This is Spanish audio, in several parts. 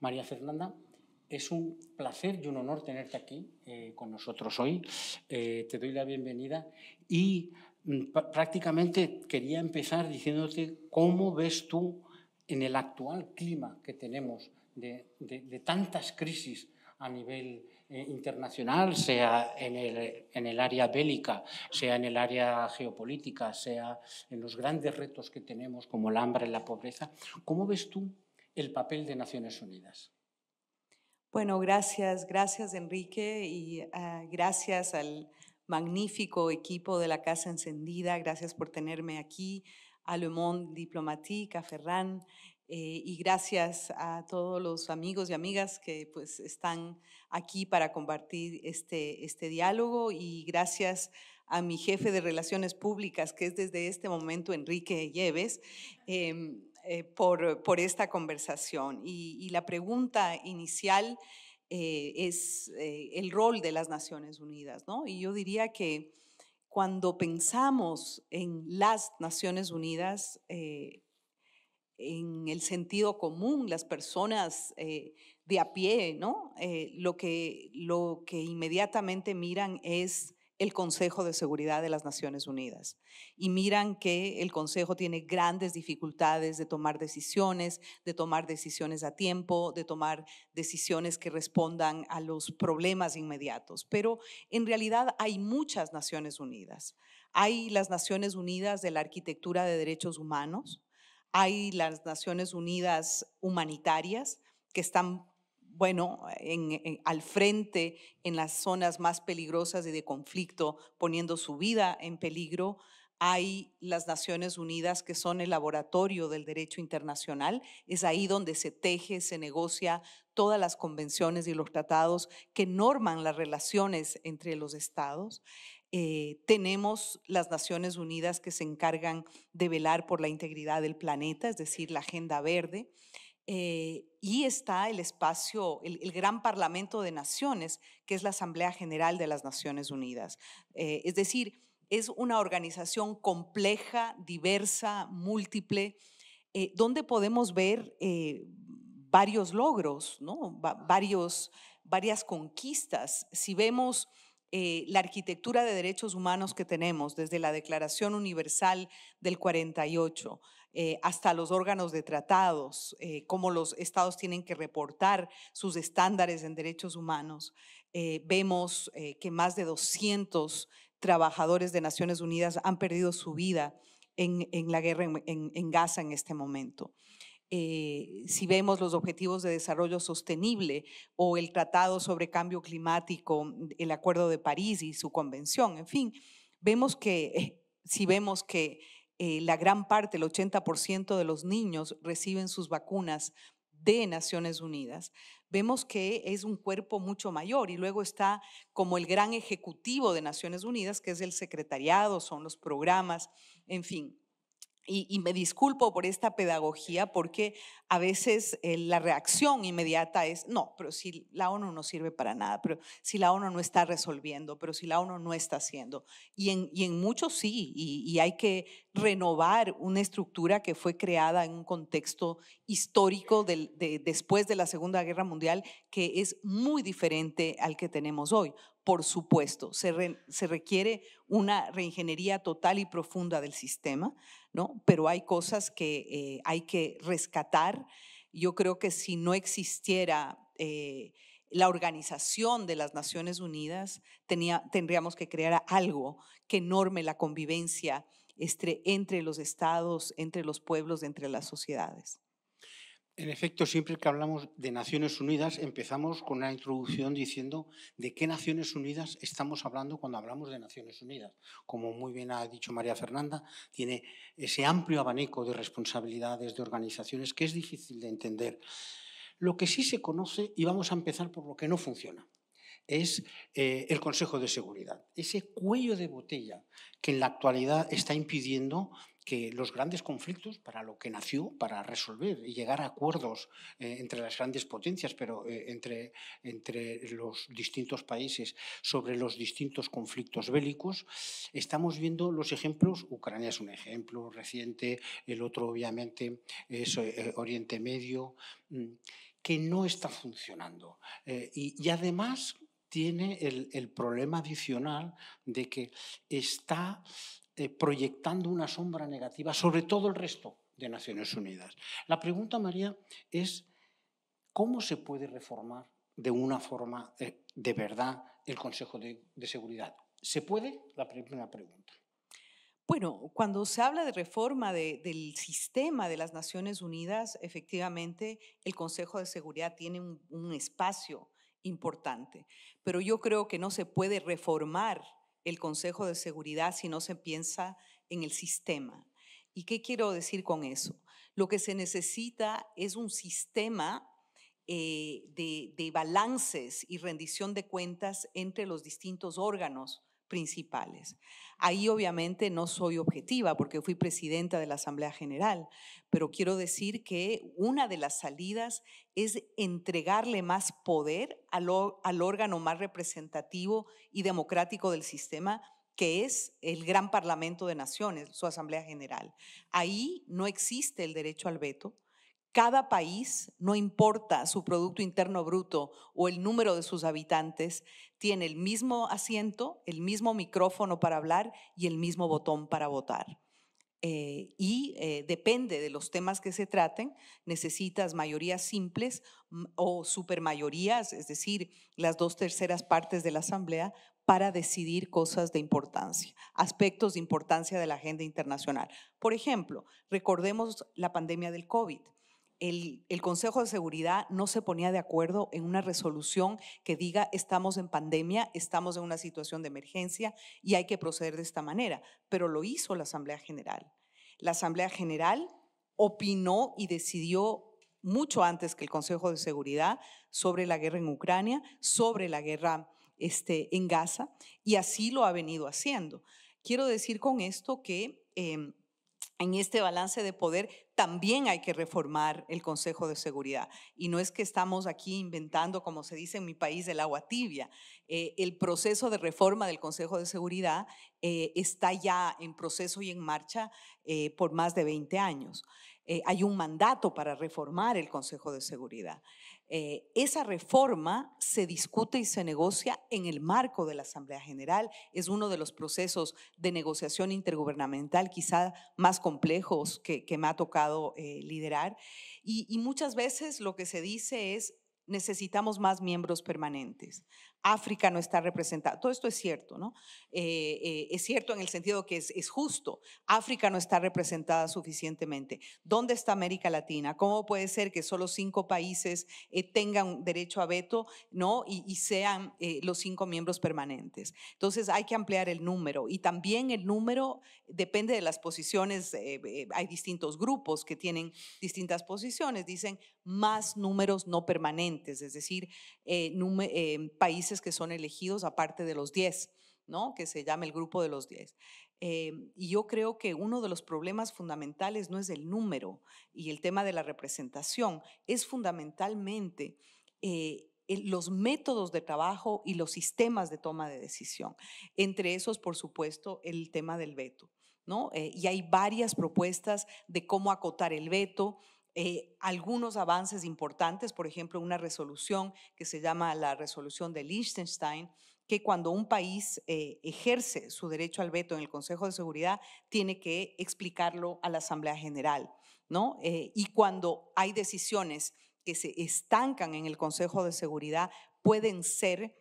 María Fernanda, es un placer y un honor tenerte aquí con nosotros hoy. Te doy la bienvenida y prácticamente quería empezar diciéndote cómo ves tú en el actual clima que tenemos de tantas crisis a nivel internacional, sea en el área bélica, sea en el área geopolítica, sea en los grandes retos que tenemos como el hambre y la pobreza. ¿Cómo ves tú el papel de Naciones Unidas? Bueno, gracias Enrique y gracias al magnífico equipo de La Casa Encendida, gracias por tenerme aquí, a Le Monde Diplomatique, a Ferran, y gracias a todos los amigos y amigas que pues, están aquí para compartir este diálogo, y gracias a mi jefe de Relaciones Públicas, que es desde este momento Enrique Yeves, por esta conversación. Y la pregunta inicial es el rol de las Naciones Unidas, ¿no? Y yo diría que cuando pensamos en las Naciones Unidas, en el sentido común, las personas de a pie, ¿no? Lo que inmediatamente miran es el Consejo de Seguridad de las Naciones Unidas, y miran que el Consejo tiene grandes dificultades de tomar decisiones a tiempo, de tomar decisiones que respondan a los problemas inmediatos. Pero en realidad hay muchas Naciones Unidas. Hay las Naciones Unidas de la Arquitectura de Derechos Humanos, hay las Naciones Unidas humanitarias que están, bueno, al frente en las zonas más peligrosas y de conflicto, poniendo su vida en peligro. Hay las Naciones Unidas que son el laboratorio del derecho internacional, es ahí donde se teje, se negocia todas las convenciones y los tratados que norman las relaciones entre los estados. Tenemos las Naciones Unidas que se encargan de velar por la integridad del planeta, es decir, la Agenda Verde. Y está el espacio, el gran Parlamento de Naciones, que es la Asamblea General de las Naciones Unidas. Es decir, es una organización compleja, diversa, múltiple, donde podemos ver varios logros, ¿no? varias conquistas. Si vemos la arquitectura de derechos humanos que tenemos, desde la Declaración Universal del 48 hasta los órganos de tratados, cómo los estados tienen que reportar sus estándares en derechos humanos, vemos que más de 200 trabajadores de Naciones Unidas han perdido su vida en la guerra en Gaza en este momento. Si vemos los Objetivos de Desarrollo Sostenible o el Tratado sobre Cambio Climático, el Acuerdo de París y su convención, en fin, vemos que, la gran parte, el 80% de los niños reciben sus vacunas de Naciones Unidas, vemos que es un cuerpo mucho mayor. Y luego está como el gran ejecutivo de Naciones Unidas, que es el secretariado, son los programas, en fin. Y me disculpo por esta pedagogía, porque a veces la reacción inmediata es, no, pero si la ONU no sirve para nada, pero si la ONU no está resolviendo, pero si la ONU no está haciendo. Y en muchos sí, y hay que renovar una estructura que fue creada en un contexto histórico después de la Segunda Guerra Mundial, que es muy diferente al que tenemos hoy. Por supuesto, se requiere una reingeniería total y profunda del sistema, ¿no? Pero hay cosas que hay que rescatar. Yo creo que si no existiera la organización de las Naciones Unidas, tendríamos que crear algo que norme la convivencia entre los estados, entre los pueblos, entre las sociedades. En efecto, siempre que hablamos de Naciones Unidas empezamos con una introducción diciendo de qué Naciones Unidas estamos hablando cuando hablamos de Naciones Unidas. Como muy bien ha dicho María Fernanda, tiene ese amplio abanico de responsabilidades, de organizaciones, que es difícil de entender. Lo que sí se conoce, y vamos a empezar por lo que no funciona, es el Consejo de Seguridad. Ese cuello de botella que en la actualidad está impidiendo que los grandes conflictos, para lo que nació, para resolver y llegar a acuerdos entre las grandes potencias, pero entre los distintos países sobre los distintos conflictos bélicos, estamos viendo los ejemplos. Ucrania es un ejemplo reciente, el otro obviamente es Oriente Medio. que no está funcionando. Y además tiene el problema adicional de que está proyectando una sombra negativa sobre todo el resto de Naciones Unidas. La pregunta, María, es ¿cómo se puede reformar de una forma de verdad el Consejo de Seguridad? ¿Se puede? La primera pregunta. Bueno, cuando se habla de reforma del sistema de las Naciones Unidas, efectivamente el Consejo de Seguridad tiene un espacio importante, pero yo creo que no se puede reformar el Consejo de Seguridad si no se piensa en el sistema. ¿Y qué quiero decir con eso? Lo que se necesita es un sistema de balances y rendición de cuentas entre los distintos órganos principales. Ahí obviamente no soy objetiva porque fui presidenta de la Asamblea General, pero quiero decir que una de las salidas es entregarle más poder al órgano más representativo y democrático del sistema, que es el gran Parlamento de Naciones, su Asamblea General. Ahí no existe el derecho al veto. Cada país, no importa su Producto Interno Bruto o el número de sus habitantes, tiene el mismo asiento, el mismo micrófono para hablar y el mismo botón para votar. Depende de los temas que se traten, necesitas mayorías simples o supermayorías, es decir, las 2/3 partes de la Asamblea, para decidir cosas de importancia, aspectos de importancia de la agenda internacional. Por ejemplo, recordemos la pandemia del COVID. El Consejo de Seguridad no se ponía de acuerdo en una resolución que diga estamos en pandemia, estamos en una situación de emergencia y hay que proceder de esta manera, pero lo hizo la Asamblea General. La Asamblea General opinó y decidió mucho antes que el Consejo de Seguridad sobre la guerra en Ucrania, sobre la guerra en Gaza, y así lo ha venido haciendo. Quiero decir con esto que en este balance de poder también hay que reformar el Consejo de Seguridad. Y no es que estamos aquí inventando, como se dice en mi país, el agua tibia. El proceso de reforma del Consejo de Seguridad está ya en proceso y en marcha por más de 20 años. Hay un mandato para reformar el Consejo de Seguridad. Esa reforma se discute y se negocia en el marco de la Asamblea General. Es uno de los procesos de negociación intergubernamental quizá más complejos que me ha tocado liderar. Y muchas veces lo que se dice es necesitamos más miembros permanentes. África no está representada. Todo esto es cierto, ¿no? Es cierto en el sentido que es justo. África no está representada suficientemente. ¿Dónde está América Latina? ¿Cómo puede ser que solo 5 países tengan derecho a veto, ¿no? y sean los 5 miembros permanentes? Entonces hay que ampliar el número, y también el número depende de las posiciones. Hay distintos grupos que tienen distintas posiciones. Dicen más números no permanentes, es decir, países que son elegidos aparte de los 10, ¿no? Que se llama el grupo de los 10. Y yo creo que uno de los problemas fundamentales no es el número y el tema de la representación, es fundamentalmente los métodos de trabajo y los sistemas de toma de decisión. Entre esos, por supuesto, el tema del veto, ¿no? Y hay varias propuestas de cómo acotar el veto. Algunos avances importantes, por ejemplo, una resolución que se llama la resolución de Liechtenstein, que cuando un país ejerce su derecho al veto en el Consejo de Seguridad, tiene que explicarlo a la Asamblea General, ¿no? Y cuando hay decisiones que se estancan en el Consejo de Seguridad, pueden ser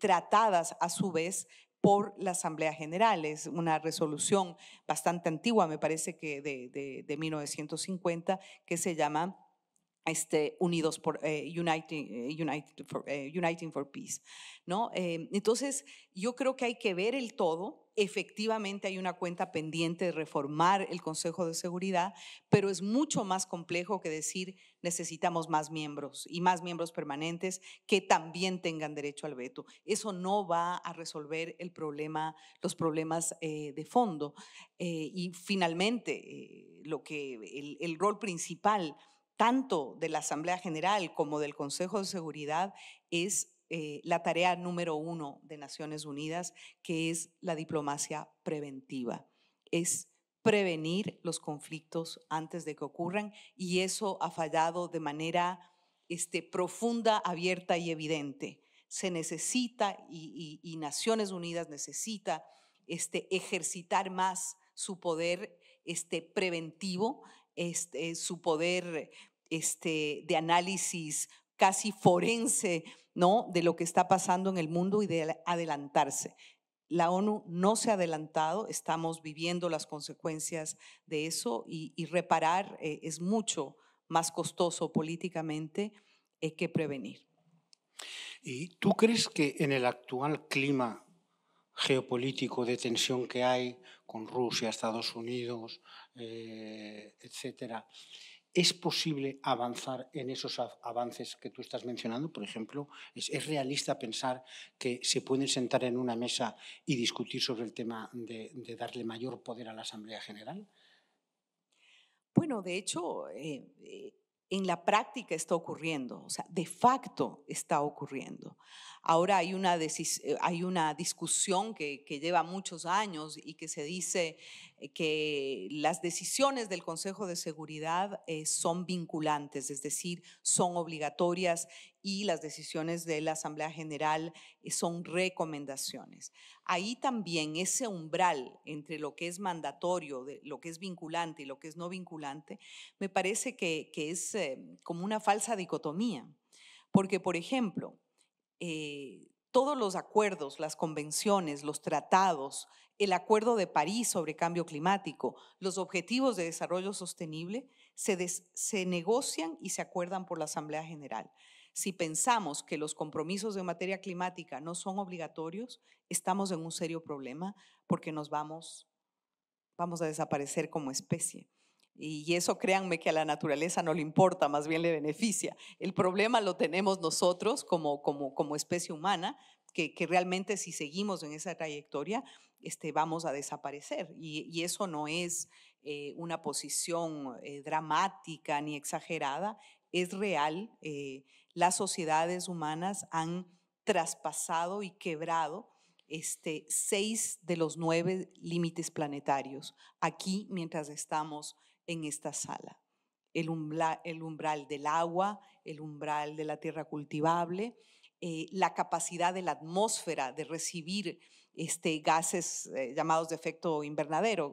tratadas a su vez por la Asamblea General. Es una resolución bastante antigua, me parece que de 1950, que se llama Uniting for Peace, ¿no? Entonces, yo creo que hay que ver el todo. Efectivamente hay una cuenta pendiente de reformar el Consejo de Seguridad, pero es mucho más complejo que decir necesitamos más miembros y más miembros permanentes que también tengan derecho al veto. Eso no va a resolver el problema, los problemas de fondo. Y finalmente, el rol principal tanto de la Asamblea General como del Consejo de Seguridad es la tarea número 1 de Naciones Unidas, que es la diplomacia preventiva. Es prevenir los conflictos antes de que ocurran, y eso ha fallado de manera profunda, abierta y evidente. Se necesita, y Naciones Unidas necesita ejercitar más su poder preventivo, su poder de análisis casi forense, ¿no?, de lo que está pasando en el mundo y de adelantarse. La ONU no se ha adelantado, estamos viviendo las consecuencias de eso y reparar es mucho más costoso políticamente que prevenir. ¿Y tú crees que en el actual clima geopolítico de tensión que hay con Rusia, Estados Unidos, etcétera, es posible avanzar en esos avances que tú estás mencionando? Por ejemplo, ¿es realista pensar que se pueden sentar en una mesa y discutir sobre el tema de darle mayor poder a la Asamblea General? Bueno, de hecho, en la práctica está ocurriendo, o sea, de facto está ocurriendo. Ahora hay una discusión que lleva muchos años y que se dice que las decisiones del Consejo de Seguridad son vinculantes, es decir, son obligatorias, y las decisiones de la Asamblea General son recomendaciones. Ahí también ese umbral entre lo que es mandatorio, lo que es vinculante y lo que es no vinculante, me parece que es como una falsa dicotomía. Porque, por ejemplo, todos los acuerdos, las convenciones, los tratados, el Acuerdo de París sobre cambio climático, los Objetivos de Desarrollo Sostenible, se negocian y se acuerdan por la Asamblea General. Si pensamos que los compromisos de materia climática no son obligatorios, estamos en un serio problema porque nos vamos a desaparecer como especie. Y eso, créanme, que a la naturaleza no le importa, más bien le beneficia. El problema lo tenemos nosotros como especie humana, que realmente si seguimos en esa trayectoria vamos a desaparecer. Y eso no es una posición dramática ni exagerada, es real. Las sociedades humanas han traspasado y quebrado 6 de los 9 límites planetarios aquí mientras estamos en esta sala. El umbral del agua, el umbral de la tierra cultivable, la capacidad de la atmósfera de recibir gases llamados de efecto invernadero,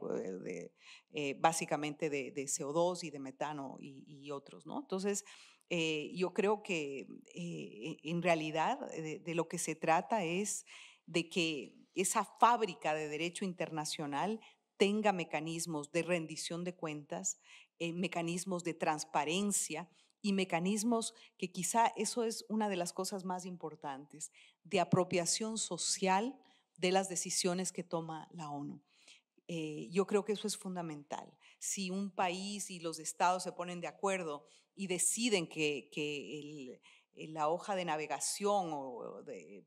básicamente de CO2 y de metano y otros, ¿no? Entonces, yo creo que en realidad de lo que se trata es de que esa fábrica de derecho internacional tenga mecanismos de rendición de cuentas, mecanismos de transparencia y mecanismos que quizá eso es una de las cosas más importantes, de apropiación social de las decisiones que toma la ONU. Yo creo que eso es fundamental. Si un país y los estados se ponen de acuerdo y deciden que la hoja de navegación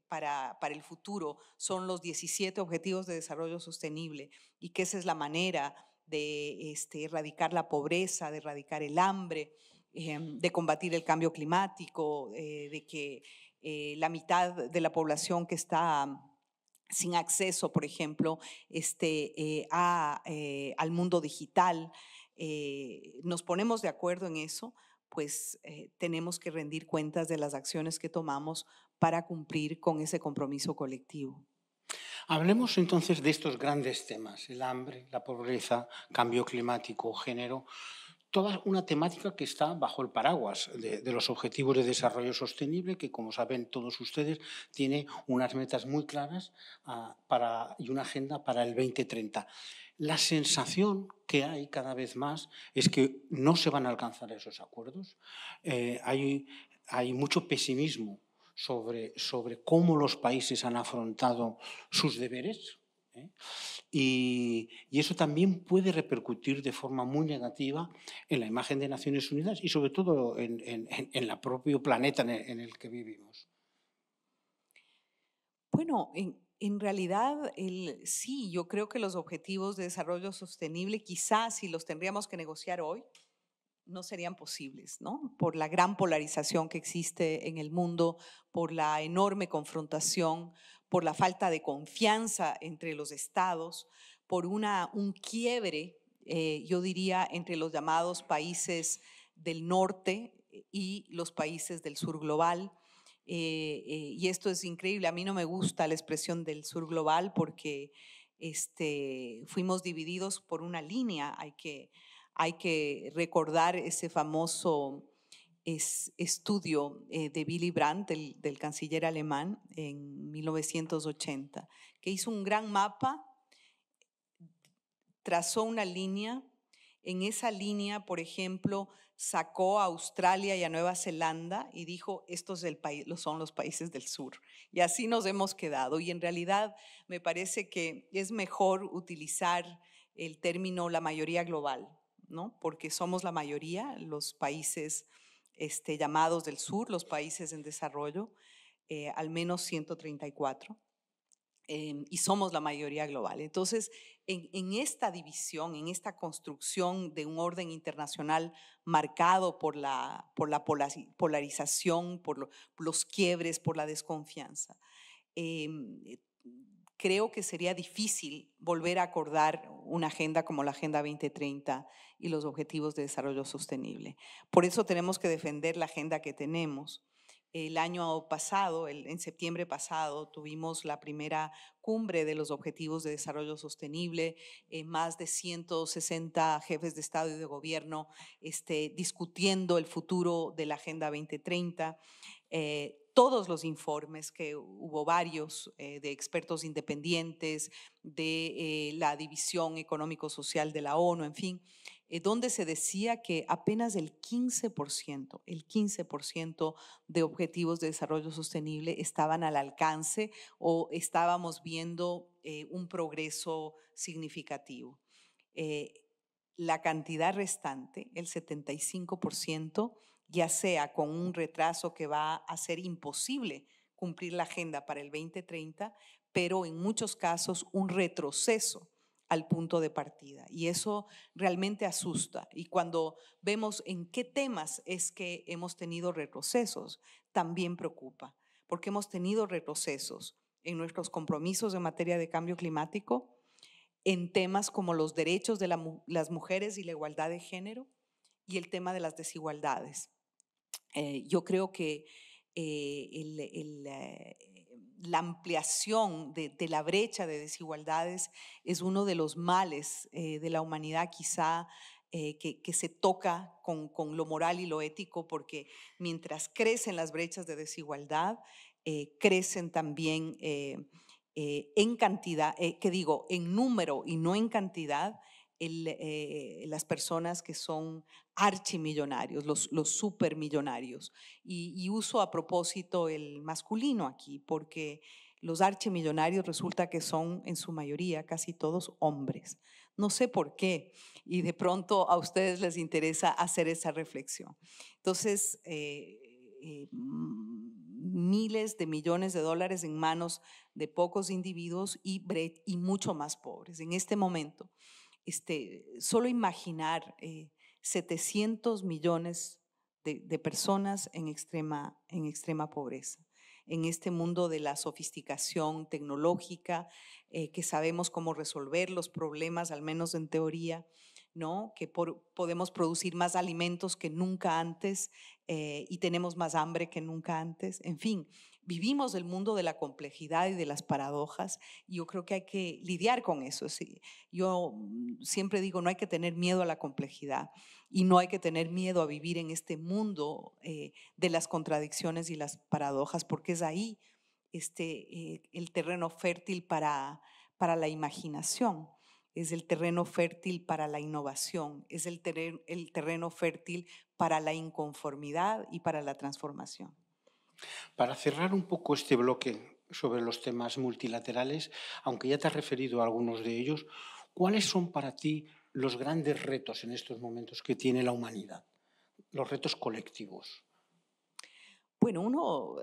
para el futuro son los 17 Objetivos de Desarrollo Sostenible y que esa es la manera de erradicar la pobreza, de erradicar el hambre, de combatir el cambio climático, de que la mitad de la población que está sin acceso, por ejemplo, al mundo digital, nos ponemos de acuerdo en eso, pues tenemos que rendir cuentas de las acciones que tomamos para cumplir con ese compromiso colectivo. Hablemos entonces de estos grandes temas, el hambre, la pobreza, cambio climático, género, toda una temática que está bajo el paraguas de los Objetivos de Desarrollo Sostenible, que, como saben todos ustedes, tiene unas metas muy claras y una agenda para el 2030. La sensación que hay cada vez más es que no se van a alcanzar esos acuerdos. Hay mucho pesimismo sobre cómo los países han afrontado sus deberes. Y eso también puede repercutir de forma muy negativa en la imagen de Naciones Unidas y sobre todo en el propio planeta en el que vivimos. Bueno, en realidad sí, yo creo que los Objetivos de Desarrollo Sostenible, quizás si los tendríamos que negociar hoy, no serían posibles, ¿no? Por la gran polarización que existe en el mundo, por la enorme confrontación, por la falta de confianza entre los estados, por un quiebre, yo diría, entre los llamados países del norte y los países del sur global. Y esto es increíble, a mí no me gusta la expresión del sur global porque fuimos divididos por una línea, hay que recordar ese famoso estudio de Willy Brandt, del canciller alemán, en 1980, que hizo un gran mapa, trazó una línea. En esa línea, por ejemplo, sacó a Australia y a Nueva Zelanda y dijo, estos son los países del sur. Y así nos hemos quedado. Y en realidad me parece que es mejor utilizar el término la mayoría global, ¿no? Porque somos la mayoría, los países llamados del sur, los países en desarrollo, al menos 134. Y somos la mayoría global. Entonces, en esta división, en esta construcción de un orden internacional marcado por la polarización, por los quiebres, por la desconfianza, creo que sería difícil volver a acordar una agenda como la Agenda 2030 y los Objetivos de Desarrollo Sostenible. Por eso tenemos que defender la agenda que tenemos. El año pasado, en septiembre pasado, tuvimos la primera cumbre de los Objetivos de Desarrollo Sostenible. Más de 160 jefes de Estado y de Gobierno discutiendo el futuro de la Agenda 2030. Todos los informes, que hubo varios, de expertos independientes, de la División Económico-Social de la ONU, en fin, donde se decía que apenas el 15% de objetivos de desarrollo sostenible estaban al alcance o estábamos viendo un progreso significativo. La cantidad restante, el 75%, ya sea con un retraso que va a ser imposible cumplir la agenda para el 2030, pero en muchos casos un retroceso al punto de partida, y eso realmente asusta. Y cuando vemos en qué temas es que hemos tenido retrocesos, también preocupa, porque hemos tenido retrocesos en nuestros compromisos en materia de cambio climático, en temas como los derechos de las mujeres y la igualdad de género, y el tema de las desigualdades. Yo creo que la ampliación de la brecha de desigualdades es uno de los males de la humanidad, quizá que se toca con lo moral y lo ético, porque mientras crecen las brechas de desigualdad, crecen también en cantidad, en número y no en cantidad, las personas que son archimillonarios, los supermillonarios. Y uso a propósito el masculino aquí, porque los archimillonarios resulta que son en su mayoría casi todos hombres. No sé por qué, y de pronto a ustedes les interesa hacer esa reflexión. Entonces, miles de millones de dólares en manos de pocos individuos y mucho más pobres. En este momento, solo imaginar 700 millones de personas en extrema pobreza, en este mundo de la sofisticación tecnológica, que sabemos cómo resolver los problemas, al menos en teoría, ¿no? Que podemos producir más alimentos que nunca antes y tenemos más hambre que nunca antes. En fin, vivimos el mundo de la complejidad y de las paradojas, y yo creo que hay que lidiar con eso. Sí, yo siempre digo, no hay que tener miedo a la complejidad y no hay que tener miedo a vivir en este mundo de las contradicciones y las paradojas, porque es ahí el terreno fértil para la imaginación. Es el terreno fértil para la innovación, es el terreno fértil para la inconformidad y para la transformación. Para cerrar un poco este bloque sobre los temas multilaterales, aunque ya te has referido a algunos de ellos, ¿cuáles son para ti los grandes retos en estos momentos que tiene la humanidad? Los retos colectivos. Bueno, uno…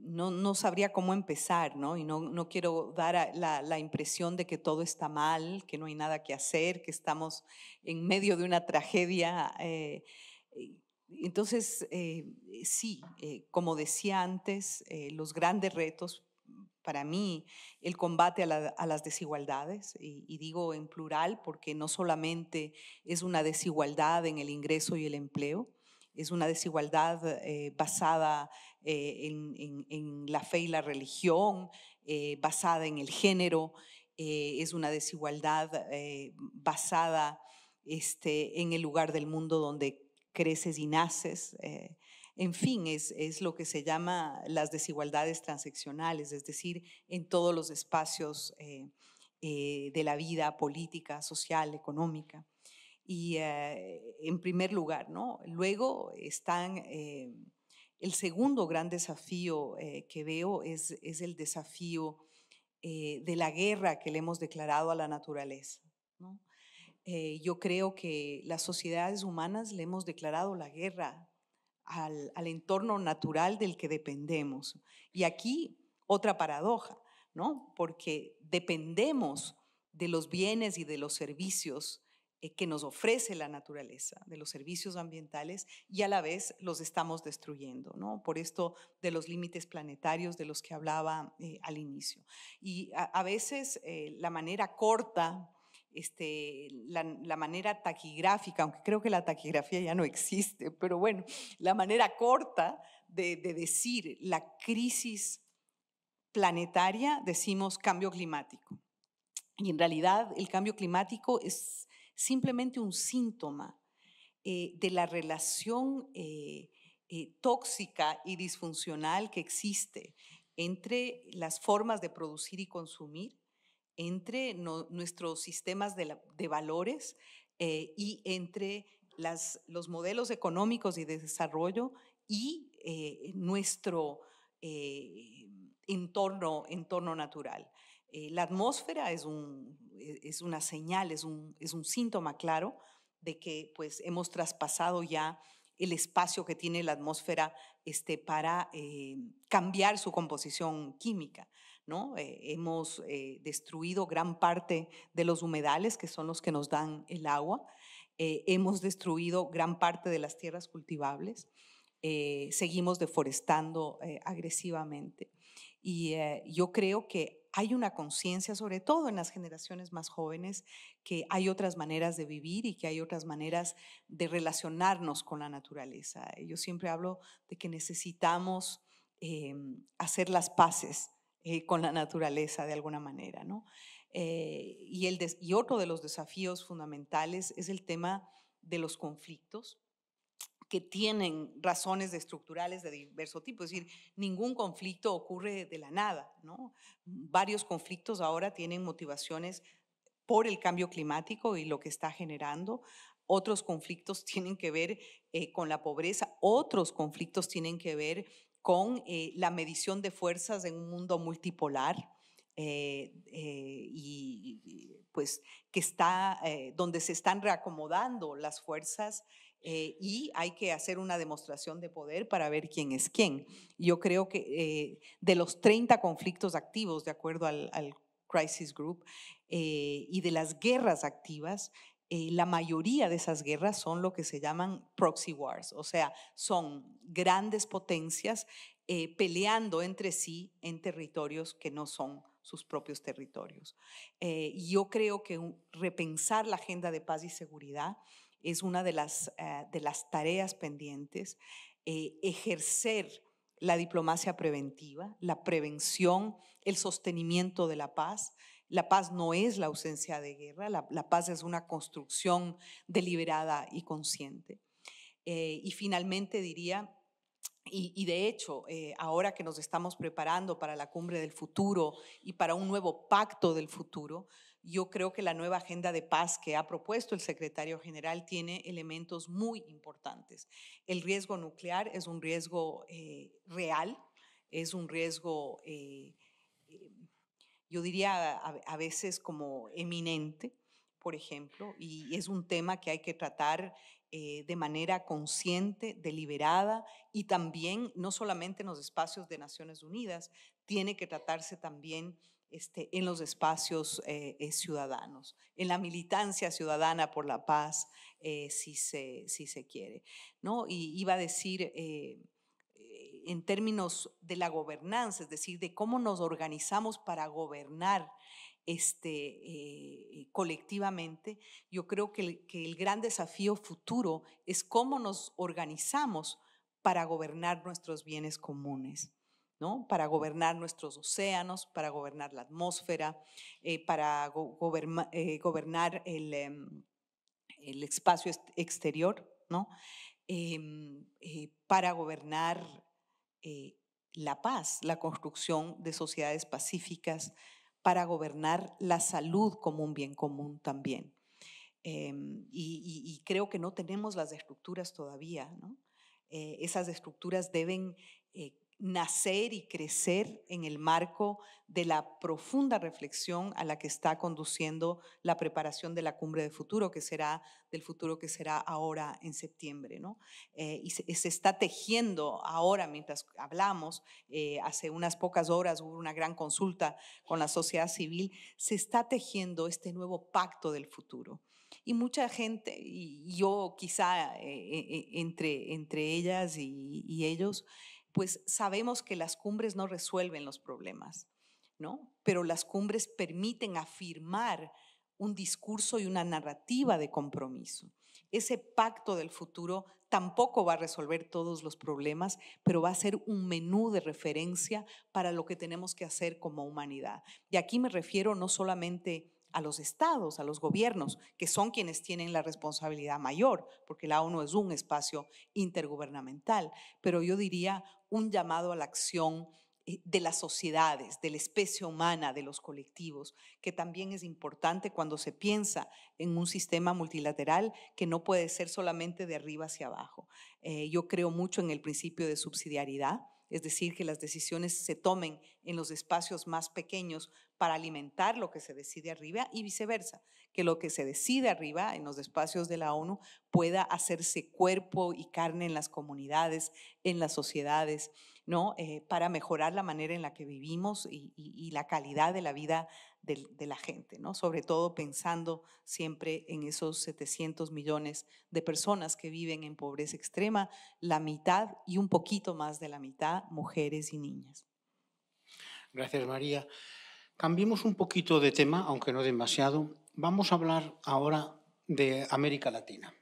No sabría cómo empezar, ¿no? Y no quiero dar la impresión de que todo está mal, que no hay nada que hacer, que estamos en medio de una tragedia. Entonces, sí, como decía antes, los grandes retos para mí, el combate a las desigualdades, y digo en plural porque no solamente es una desigualdad en el ingreso y el empleo, es una desigualdad basada en la fe y la religión, basada en el género, es una desigualdad basada en el lugar del mundo donde creces y naces. En fin, es lo que se llama las desigualdades transeccionales, es decir, en todos los espacios de la vida política, social, económica. Y en primer lugar, ¿no? Luego están, el segundo gran desafío que veo es el desafío de la guerra que le hemos declarado a la naturaleza, ¿no? Yo creo que las sociedades humanas le hemos declarado la guerra al entorno natural del que dependemos. Y aquí otra paradoja, ¿no? Porque dependemos de los bienes y de los servicios que nos ofrece la naturaleza, de los servicios ambientales, y a la vez los estamos destruyendo, ¿no? Por esto de los límites planetarios de los que hablaba al inicio. Y a veces la manera corta, la manera taquigráfica, aunque creo que la taquigrafía ya no existe, pero bueno, la manera corta de decir la crisis planetaria, decimos cambio climático. Y en realidad el cambio climático es simplemente un síntoma de la relación tóxica y disfuncional que existe entre las formas de producir y consumir, entre nuestros sistemas de valores y entre los modelos económicos y de desarrollo y nuestro entorno natural. La atmósfera es una señal, es un síntoma claro de que pues, hemos traspasado ya el espacio que tiene la atmósfera para cambiar su composición química, ¿no? Hemos destruido gran parte de los humedales, que son los que nos dan el agua, hemos destruido gran parte de las tierras cultivables, seguimos deforestando agresivamente. Y yo creo que hay una conciencia, sobre todo en las generaciones más jóvenes, que hay otras maneras de vivir y que hay otras maneras de relacionarnos con la naturaleza. Yo siempre hablo de que necesitamos hacer las paces con la naturaleza de alguna manera, ¿no? Y otro de los desafíos fundamentales es el tema de los conflictos, que tienen razones estructurales de diverso tipo, es decir, ningún conflicto ocurre de la nada, ¿no? Varios conflictos ahora tienen motivaciones por el cambio climático y lo que está generando, otros conflictos tienen que ver con la pobreza, otros conflictos tienen que ver con la medición de fuerzas en un mundo multipolar, y pues que está donde se están reacomodando las fuerzas y hay que hacer una demostración de poder para ver quién es quién. Yo creo que de los 30 conflictos activos, de acuerdo al Crisis Group, y de las guerras activas, la mayoría de esas guerras son lo que se llaman proxy wars, o sea, son grandes potencias peleando entre sí en territorios que no son sus propios territorios. Yo creo que repensar la agenda de paz y seguridad es una de las tareas pendientes, ejercer la diplomacia preventiva, la prevención, el sostenimiento de la paz. La paz no es la ausencia de guerra, la paz es una construcción deliberada y consciente. Y finalmente diría, y de hecho, ahora que nos estamos preparando para la cumbre del futuro y para un nuevo pacto del futuro, yo creo que la nueva agenda de paz que ha propuesto el secretario general tiene elementos muy importantes. El riesgo nuclear es un riesgo real, es un riesgo yo diría a veces como eminente, por ejemplo, y es un tema que hay que tratar de manera consciente, deliberada y también no solamente en los espacios de Naciones Unidas, tiene que tratarse también en los espacios ciudadanos, en la militancia ciudadana por la paz, si se quiere, ¿no? Y iba a decir, en términos de la gobernanza, es decir, de cómo nos organizamos para gobernar colectivamente. Yo creo que el gran desafío futuro es cómo nos organizamos para gobernar nuestros bienes comunes, ¿no? Para gobernar nuestros océanos, para gobernar la atmósfera, para gobernar el espacio exterior, ¿no? Para gobernar la paz, la construcción de sociedades pacíficas, para gobernar la salud como un bien común también. Y creo que no tenemos las estructuras todavía, ¿no? Esas estructuras deben nacer y crecer en el marco de la profunda reflexión a la que está conduciendo la preparación de la cumbre de futuro, que será del futuro que será ahora en septiembre, ¿no? Y se está tejiendo ahora mientras hablamos, hace unas pocas horas hubo una gran consulta con la sociedad civil, se está tejiendo este nuevo pacto del futuro. Y mucha gente, y yo quizá entre ellas y ellos, pues sabemos que las cumbres no resuelven los problemas, ¿no? Pero las cumbres permiten afirmar un discurso y una narrativa de compromiso. Ese pacto del futuro tampoco va a resolver todos los problemas, pero va a ser un menú de referencia para lo que tenemos que hacer como humanidad. Y aquí me refiero no solamente a los estados, a los gobiernos, que son quienes tienen la responsabilidad mayor, porque la ONU es un espacio intergubernamental, pero yo diría un llamado a la acción de las sociedades, de la especie humana, de los colectivos, que también es importante cuando se piensa en un sistema multilateral que no puede ser solamente de arriba hacia abajo. Yo creo mucho en el principio de subsidiariedad, es decir, que las decisiones se tomen en los espacios más pequeños para alimentar lo que se decide arriba y viceversa, que lo que se decide arriba en los espacios de la ONU pueda hacerse cuerpo y carne en las comunidades, en las sociedades, ¿no? Para mejorar la manera en la que vivimos y la calidad de la vida de la gente, ¿no? Sobre todo pensando siempre en esos 700 millones de personas que viven en pobreza extrema, la mitad y un poquito más de la mitad mujeres y niñas. Gracias, María. Cambiemos un poquito de tema, aunque no demasiado. Vamos a hablar ahora de América Latina,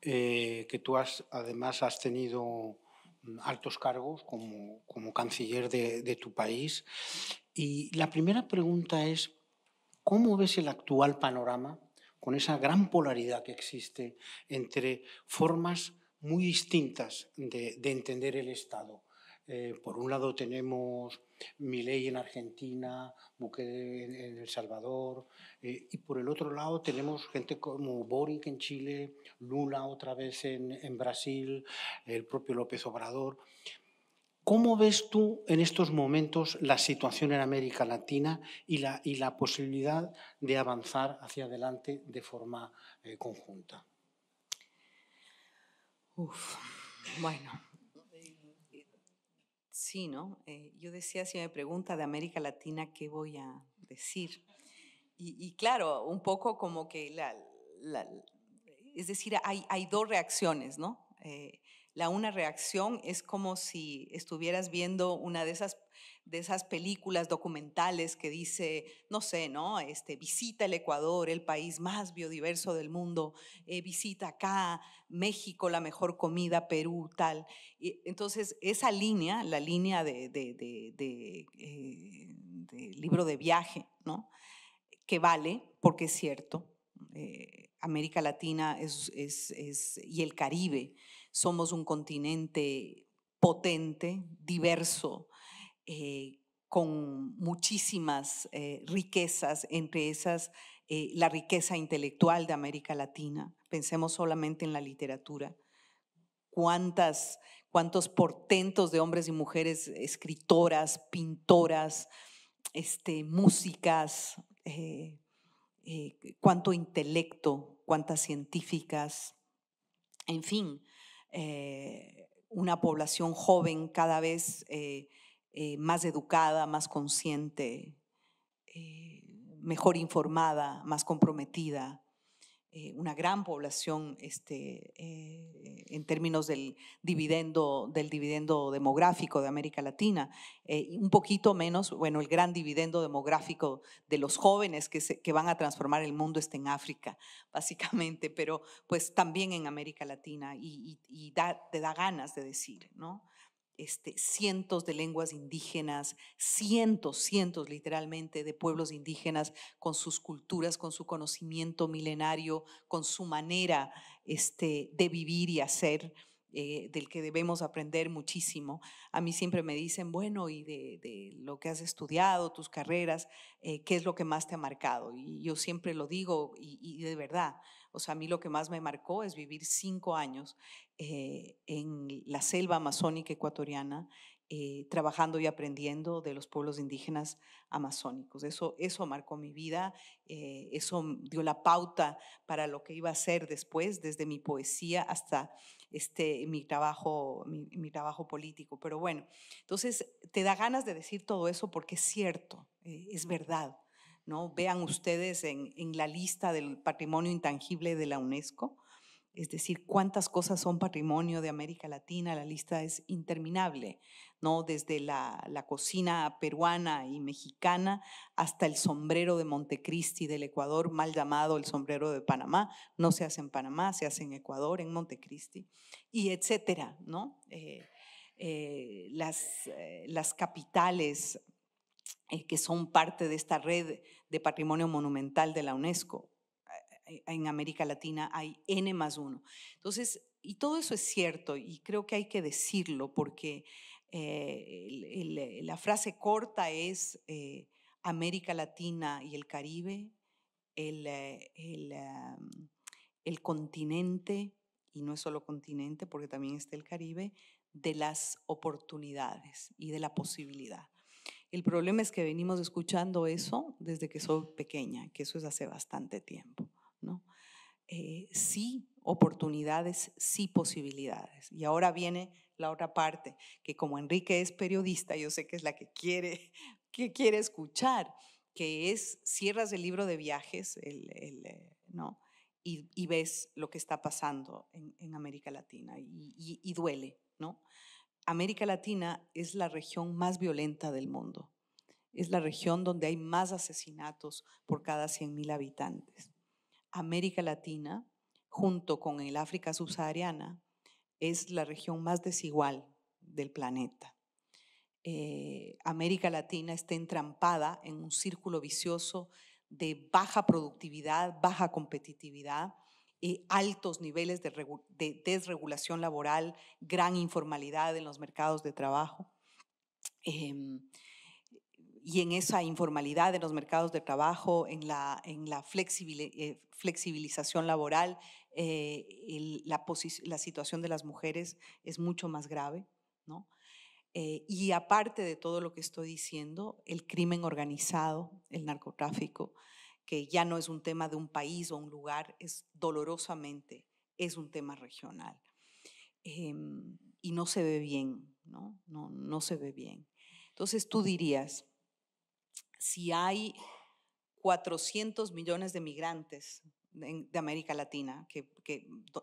que tú además has tenido altos cargos como canciller de tu país. Y la primera pregunta es, ¿cómo ves el actual panorama con esa gran polaridad que existe entre formas muy distintas de entender el Estado? Por un lado tenemos Milei en Argentina, Bukele en El Salvador, y por el otro lado tenemos gente como Boric en Chile, Lula otra vez en Brasil, el propio López Obrador. ¿Cómo ves tú en estos momentos la situación en América Latina y la posibilidad de avanzar hacia adelante de forma conjunta? Bueno. Sí, ¿no? Yo decía, si me pregunta de América Latina, ¿qué voy a decir? Y claro, un poco como que, es decir, hay dos reacciones, ¿no? Una reacción es como si estuvieras viendo una de esas películas documentales que dice, no sé, ¿no? Visita el Ecuador, el país más biodiverso del mundo, visita acá, México, la mejor comida, Perú, tal. Y entonces, esa línea, la línea de libro de viaje, ¿no? Que vale, porque es cierto, América Latina y el Caribe, somos un continente potente, diverso, con muchísimas riquezas, entre esas la riqueza intelectual de América Latina. Pensemos solamente en la literatura. ¿Cuántos portentos de hombres y mujeres, escritoras, pintoras, músicas, cuánto intelecto, cuántas científicas, en fin, una población joven cada vez más educada, más consciente, mejor informada, más comprometida, una gran población en términos del dividendo demográfico de América Latina, un poquito menos, bueno, el gran dividendo demográfico de los jóvenes que van a transformar el mundo está en África, básicamente, pero pues también en América Latina te da ganas de decir, ¿no? Cientos de lenguas indígenas, cientos literalmente de pueblos indígenas con sus culturas, con su conocimiento milenario, con su manera de vivir y hacer, del que debemos aprender muchísimo. A mí siempre me dicen, bueno, y de lo que has estudiado, tus carreras, ¿qué es lo que más te ha marcado? Y yo siempre lo digo y de verdad, o sea, a mí lo que más me marcó es vivir 5 años en la selva amazónica ecuatoriana, trabajando y aprendiendo de los pueblos indígenas amazónicos. Eso marcó mi vida, eso dio la pauta para lo que iba a hacer después, desde mi poesía hasta mi trabajo político. Pero bueno, entonces te da ganas de decir todo eso porque es cierto, es verdad, ¿no? Vean ustedes en la lista del patrimonio intangible de la UNESCO, es decir, cuántas cosas son patrimonio de América Latina, la lista es interminable, ¿no? Desde la cocina peruana y mexicana hasta el sombrero de Montecristi del Ecuador, mal llamado el sombrero de Panamá, no se hace en Panamá, se hace en Ecuador, en Montecristi, y etcétera, ¿no? Las capitales que son parte de esta red de patrimonio monumental de la UNESCO. En América Latina hay N+1. Entonces, y todo eso es cierto y creo que hay que decirlo porque la frase corta es América Latina y el Caribe, el continente, y no es solo continente porque también está el Caribe, de las oportunidades y de la posibilidad. El problema es que venimos escuchando eso desde que soy pequeña, que eso es hace bastante tiempo, ¿no? Sí oportunidades, sí posibilidades. Y ahora viene la otra parte, que como Enrique es periodista, yo sé que es la que quiere escuchar, que es cierras el libro de viajes ¿no? y ves lo que está pasando en América Latina y duele, ¿no? América Latina es la región más violenta del mundo, es la región donde hay más asesinatos por cada 100.000 habitantes. América Latina, junto con el África subsahariana, es la región más desigual del planeta. América Latina está entrampada en un círculo vicioso de baja productividad, baja competitividad, altos niveles de desregulación laboral, gran informalidad en los mercados de trabajo. Y en esa informalidad en los mercados de trabajo, en la flexibilización laboral, la situación de las mujeres es mucho más grave, ¿no? Y aparte de todo lo que estoy diciendo, el crimen organizado, el narcotráfico, que ya no es un tema de un país o un lugar, dolorosamente es un tema regional. Y no se ve bien, ¿no? No se ve bien. Entonces tú dirías, si hay 400 millones de migrantes de América Latina, que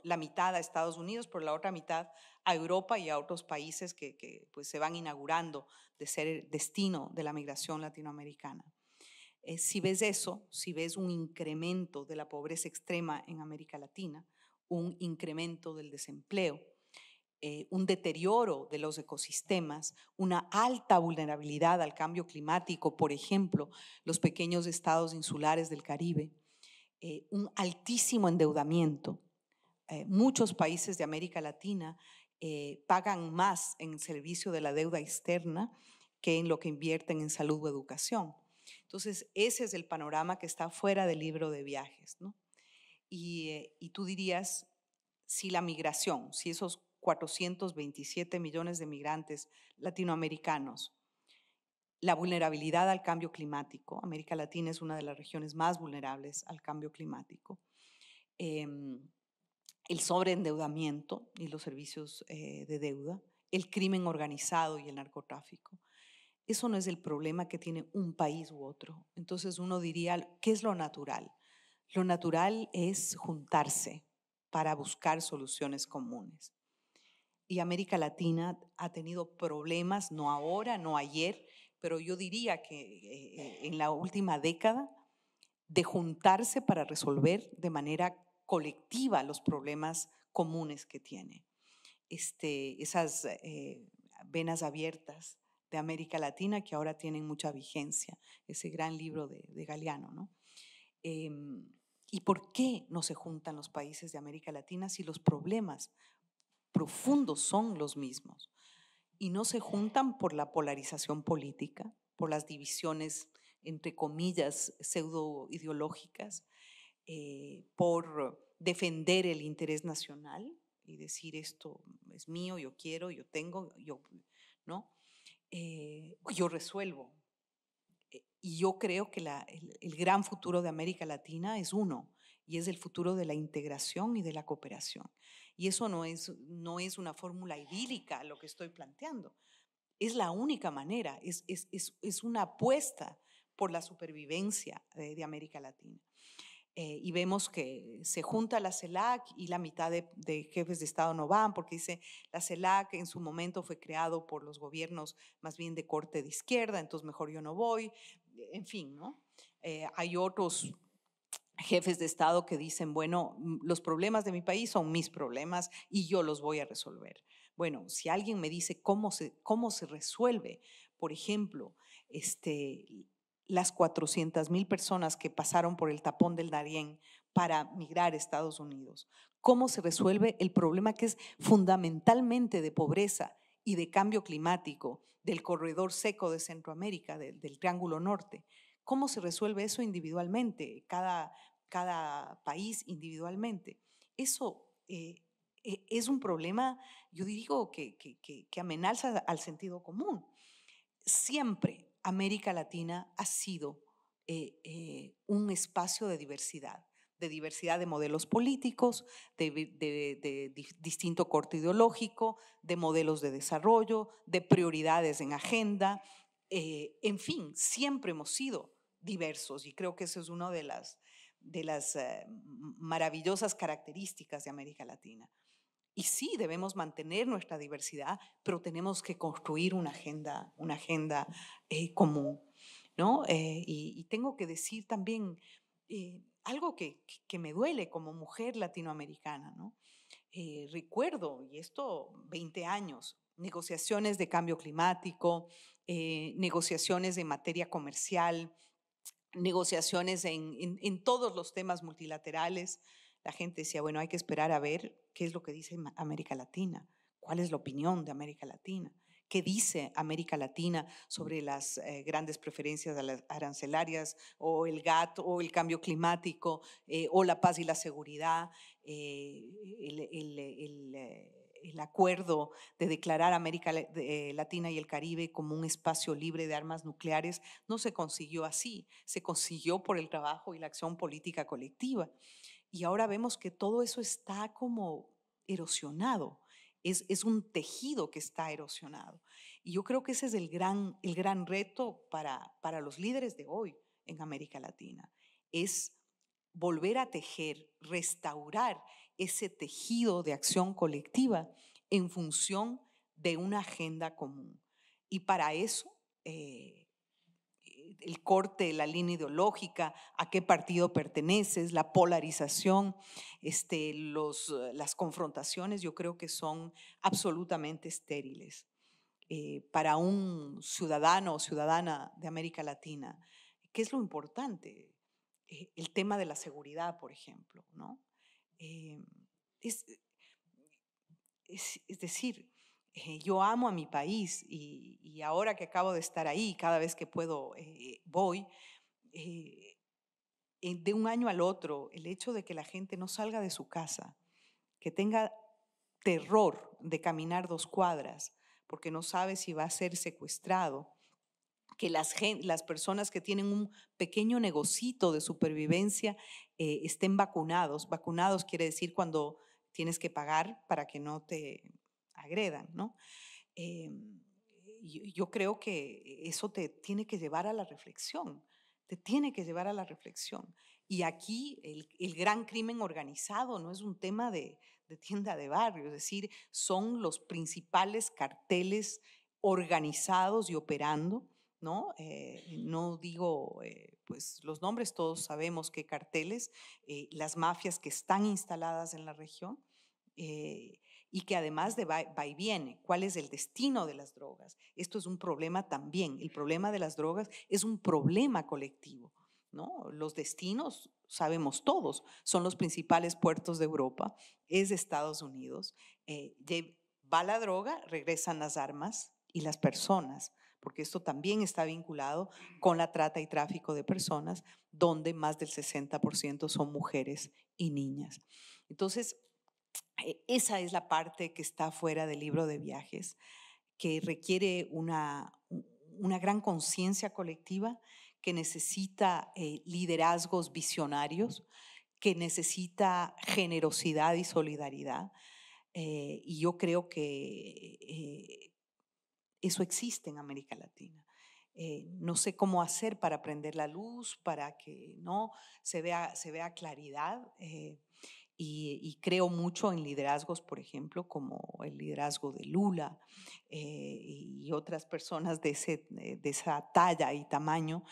la mitad a Estados Unidos, pero la otra mitad a Europa y a otros países que pues se van inaugurando de ser el destino de la migración latinoamericana. Si ves eso, si ves un incremento de la pobreza extrema en América Latina, un incremento del desempleo, un deterioro de los ecosistemas, una alta vulnerabilidad al cambio climático, por ejemplo, los pequeños estados insulares del Caribe, un altísimo endeudamiento. Muchos países de América Latina pagan más en el servicio de la deuda externa que en lo que invierten en salud o educación. Entonces, ese es el panorama que está fuera del libro de viajes, ¿no? Y tú dirías, si la migración, si esos 427 millones de migrantes latinoamericanos. La vulnerabilidad al cambio climático. América Latina es una de las regiones más vulnerables al cambio climático. El sobreendeudamiento y los servicios de deuda. El crimen organizado y el narcotráfico. Eso no es el problema que tiene un país u otro. Entonces uno diría, ¿qué es lo natural? lo natural es juntarse para buscar soluciones comunes. Y América Latina ha tenido problemas, no ahora, no ayer, pero yo diría que en la última década, de juntarse para resolver de manera colectiva los problemas comunes que tiene. Esas venas abiertas de América Latina que ahora tienen mucha vigencia, ese gran libro de Galeano, ¿no? ¿Y por qué no se juntan los países de América Latina si los problemas profundos son los mismos? Y no se juntan por la polarización política, por las divisiones, entre comillas, pseudo-ideológicas, por defender el interés nacional y decir esto es mío, yo quiero, yo tengo, yo, ¿no? Yo resuelvo. Y yo creo que el gran futuro de América Latina es uno, y es el futuro de la integración y de la cooperación. Y eso no es una fórmula idílica lo que estoy planteando. Es la única manera, es una apuesta por la supervivencia de América Latina. Y vemos que se junta la CELAC y la mitad de jefes de Estado no van, porque dice, la CELAC en su momento fue creado por los gobiernos más bien de corte de izquierda, entonces mejor yo no voy, en fin, ¿no? Hay otros jefes de Estado que dicen, bueno, los problemas de mi país son mis problemas y yo los voy a resolver. Bueno, si alguien me dice cómo se resuelve, por ejemplo, las 400.000 personas que pasaron por el tapón del Darién para migrar a Estados Unidos. ¿Cómo se resuelve el problema que es fundamentalmente de pobreza y de cambio climático del corredor seco de Centroamérica, del Triángulo Norte? ¿Cómo se resuelve eso individualmente, cada país individualmente? Eso es un problema, yo digo, que amenaza al sentido común. Siempre América Latina ha sido un espacio de diversidad de modelos políticos, de distinto corte ideológico, de modelos de desarrollo, de prioridades en agenda, en fin, siempre hemos sido diversos y creo que eso es una de las maravillosas características de América Latina. Y sí, debemos mantener nuestra diversidad, pero tenemos que construir una agenda común, ¿no? Y tengo que decir también algo que me duele como mujer latinoamericana, ¿no? Recuerdo, y esto 20 años, negociaciones de cambio climático, negociaciones en materia comercial, negociaciones en todos los temas multilaterales. La gente decía, bueno, hay que esperar a ver qué es lo que dice América Latina, cuál es la opinión de América Latina, qué dice América Latina sobre las grandes preferencias arancelarias o el GATT o el cambio climático o la paz y la seguridad, el acuerdo de declarar América Latina y el Caribe como un espacio libre de armas nucleares. No se consiguió así, se consiguió por el trabajo y la acción política colectiva. Y ahora vemos que todo eso está como erosionado, es un tejido que está erosionado. Y yo creo que ese es el gran reto para los líderes de hoy en América Latina, es volver a tejer, restaurar ese tejido de acción colectiva en función de una agenda común. Y para eso, el corte, la línea ideológica, a qué partido perteneces, la polarización, las confrontaciones, yo creo que son absolutamente estériles. Para un ciudadano o ciudadana de América Latina, ¿qué es lo importante? El tema de la seguridad, por ejemplo, ¿no? Es decir, yo amo a mi país y ahora que acabo de estar ahí, cada vez que puedo voy, de un año al otro, el hecho de que la gente no salga de su casa, que tenga terror de caminar 2 cuadras porque no sabe si va a ser secuestrado, que las personas que tienen un pequeño negocito de supervivencia estén vacunados. Vacunados quiere decir cuando tienes que pagar para que no te agredan, ¿no? Yo creo que eso te tiene que llevar a la reflexión, Y aquí el gran crimen organizado no es un tema de tienda de barrio, es decir, son los principales carteles organizados y operando, ¿no? No digo, pues los nombres, todos sabemos qué carteles, las mafias que están instaladas en la región y que además de va y viene, ¿cuál es el destino de las drogas? Esto es un problema también, el problema de las drogas es un problema colectivo, ¿no? Los destinos, sabemos todos, son los principales puertos de Europa, es Estados Unidos, va la droga, regresan las armas y las personas, porque esto también está vinculado con la trata y tráfico de personas, donde más del 60% son mujeres y niñas. Entonces, esa es la parte que está fuera del libro de viajes, que requiere una gran conciencia colectiva, que necesita liderazgos visionarios, que necesita generosidad y solidaridad. Y yo creo que eso existe en América Latina. No sé cómo hacer para prender la luz, para que no se vea claridad. Y creo mucho en liderazgos, por ejemplo, como el liderazgo de Lula y otras personas de esa talla y tamaño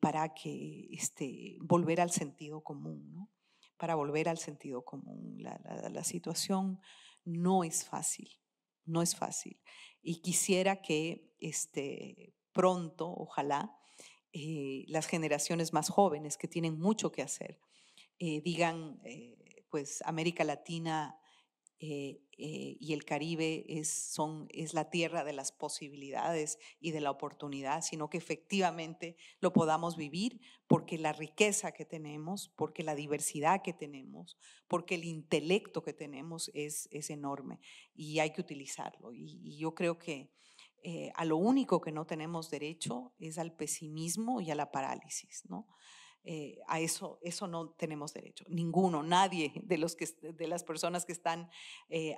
para que volver al sentido común, ¿no? Para volver al sentido común. La situación no es fácil, no es fácil. Y quisiera que pronto, ojalá, las generaciones más jóvenes que tienen mucho que hacer digan… pues América Latina y el Caribe es la tierra de las posibilidades y de la oportunidad, sino que efectivamente lo podamos vivir porque la riqueza que tenemos, porque la diversidad que tenemos, porque el intelecto que tenemos es enorme y hay que utilizarlo. Y yo creo que a lo único que no tenemos derecho es al pesimismo y a la parálisis, ¿no? A eso no tenemos derecho, ninguno, nadie de las personas que están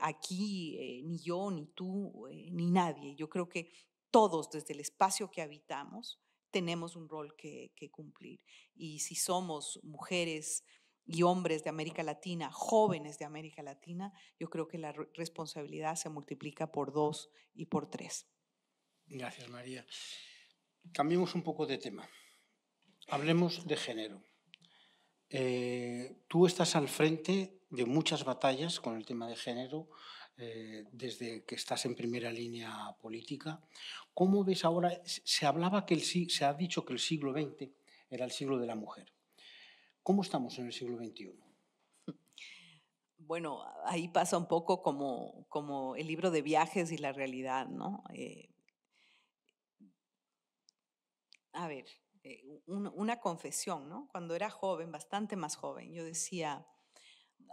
aquí, ni yo, ni tú, ni nadie. Yo creo que todos desde el espacio que habitamos tenemos un rol que cumplir. Y si somos mujeres y hombres de América Latina, jóvenes de América Latina, yo creo que la responsabilidad se multiplica por 2 y por 3. Gracias, María. Cambiemos un poco de tema. Hablemos de género. Tú estás al frente de muchas batallas con el tema de género desde que estás en primera línea política. ¿Cómo ves ahora? Se ha dicho que el siglo XX era el siglo de la mujer. ¿Cómo estamos en el siglo XXI? Bueno, ahí pasa un poco como el libro de viajes y la realidad, ¿no? A ver… Una confesión, ¿no? Cuando era joven, bastante más joven, yo decía,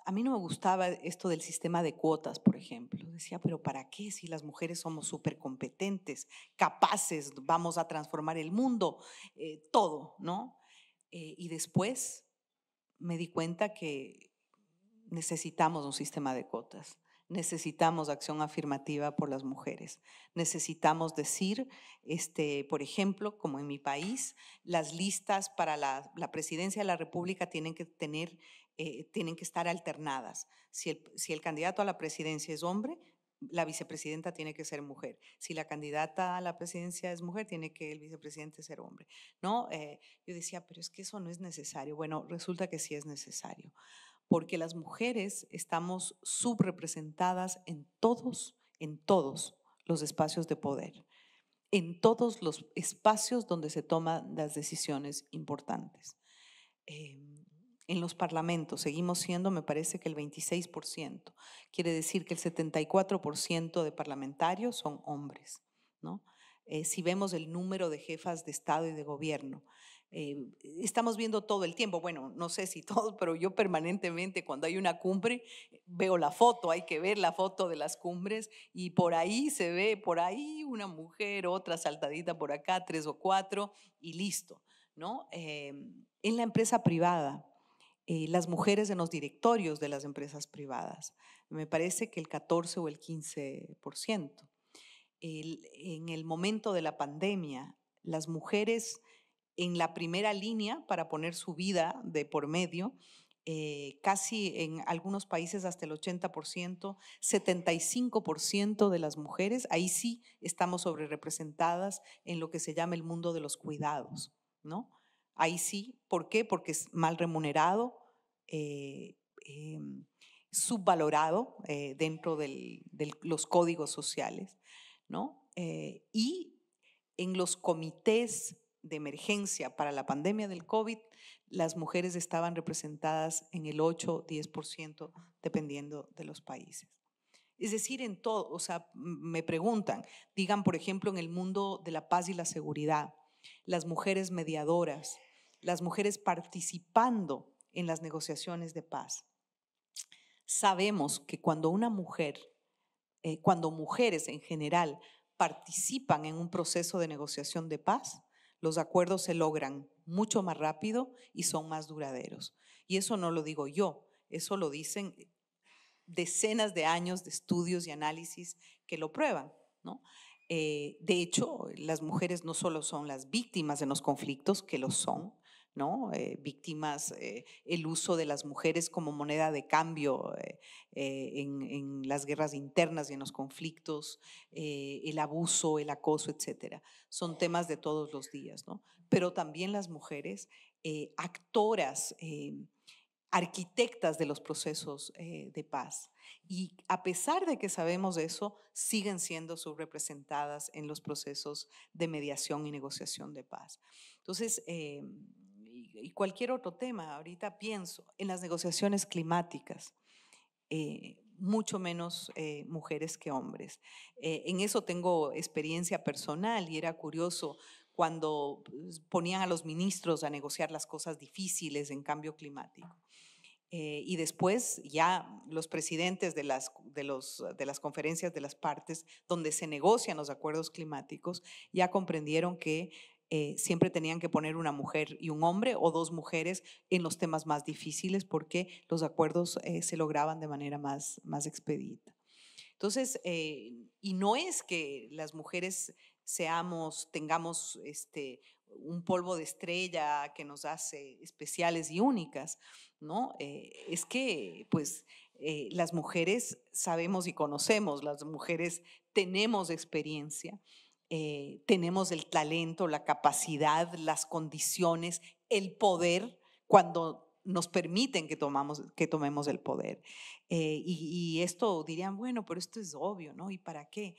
a mí no me gustaba esto del sistema de cuotas, por ejemplo. Decía, pero ¿para qué? Si las mujeres somos súper competentes, capaces, vamos a transformar el mundo, todo, ¿no? Y después me di cuenta que necesitamos un sistema de cuotas. Necesitamos acción afirmativa por las mujeres. Necesitamos decir, por ejemplo, como en mi país, las listas para la presidencia de la República tienen que estar alternadas. Si el candidato a la presidencia es hombre, la vicepresidenta tiene que ser mujer. Si la candidata a la presidencia es mujer, tiene que el vicepresidente ser hombre, ¿no? Yo decía, pero es que eso no es necesario. Bueno, resulta que sí es necesario, porque las mujeres estamos subrepresentadas en todos los espacios de poder, en todos los espacios donde se toman las decisiones importantes. En los parlamentos seguimos siendo, me parece que el 26%, quiere decir que el 74% de parlamentarios son hombres, ¿no? Si vemos el número de jefas de Estado y de gobierno, estamos viendo todo el tiempo, bueno, no sé si todos, pero yo permanentemente cuando hay una cumbre veo la foto, hay que ver la foto de las cumbres y por ahí se ve, por ahí una mujer, otra saltadita por acá, 3 o 4 y listo, ¿no? En la empresa privada, las mujeres en los directorios de las empresas privadas, me parece que el 14 o el 15%. En el momento de la pandemia, las mujeres en la primera línea para poner su vida de por medio, casi en algunos países hasta el 80%, 75% de las mujeres, ahí sí estamos sobrerepresentadas en lo que se llama el mundo de los cuidados, ¿no? Ahí sí, ¿por qué? Porque es mal remunerado, subvalorado dentro de los códigos sociales, ¿no? Y en los comités de emergencia para la pandemia del COVID, las mujeres estaban representadas en el 8-10% dependiendo de los países. Es decir, en todo, o sea, me preguntan, digan por ejemplo en el mundo de la paz y la seguridad, las mujeres mediadoras, las mujeres participando en las negociaciones de paz. Sabemos que cuando una mujer, cuando mujeres en general participan en un proceso de negociación de paz, los acuerdos se logran mucho más rápido y son más duraderos. Y eso no lo digo yo, eso lo dicen decenas de años de estudios y análisis que lo prueban, ¿no? De hecho, las mujeres no solo son las víctimas de los conflictos, que lo son, ¿no? Víctimas, el uso de las mujeres como moneda de cambio en las guerras internas y en los conflictos, el abuso, el acoso, etcétera. Son temas de todos los días, ¿no? Pero también las mujeres, actoras, arquitectas de los procesos de paz. Y a pesar de que sabemos eso, siguen siendo subrepresentadas en los procesos de mediación y negociación de paz. Entonces, y cualquier otro tema, ahorita pienso en las negociaciones climáticas, mucho menos mujeres que hombres. En eso tengo experiencia personal y era curioso cuando ponían a los ministros a negociar las cosas difíciles en cambio climático. Y después ya los presidentes de las conferencias de las partes donde se negocian los acuerdos climáticos ya comprendieron que siempre tenían que poner una mujer y un hombre o dos mujeres en los temas más difíciles porque los acuerdos se lograban de manera más expedita. Entonces, y no es que las mujeres tengamos un polvo de estrella que nos hace especiales y únicas, ¿no? Es que pues las mujeres sabemos y conocemos, las mujeres tenemos experiencia. Tenemos el talento, la capacidad, las condiciones, el poder, cuando nos permiten que tomemos el poder. Y esto dirían, bueno, pero esto es obvio, ¿no? ¿Y para qué?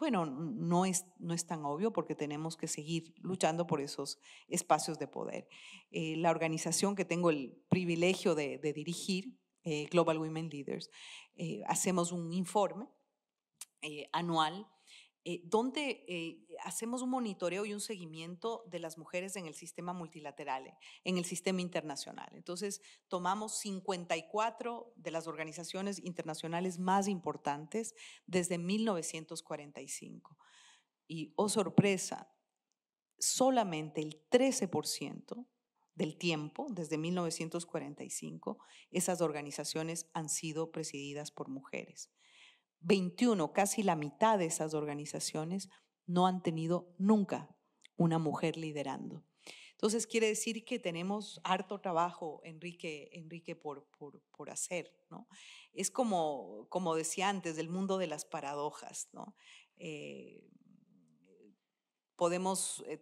Bueno, no es tan obvio porque tenemos que seguir luchando por esos espacios de poder. La organización que tengo el privilegio de dirigir, Global Women Leaders, hacemos un informe anual, donde hacemos un monitoreo y un seguimiento de las mujeres en el sistema multilateral, en el sistema internacional. Entonces, tomamos 54 de las organizaciones internacionales más importantes desde 1945. Y, oh sorpresa, solamente el 13% del tiempo, desde 1945, esas organizaciones han sido presididas por mujeres. 21, casi la mitad de esas organizaciones no han tenido nunca una mujer liderando. Entonces quiere decir que tenemos harto trabajo, Enrique por hacer, ¿no? Es como decía antes, del mundo de las paradojas, ¿no?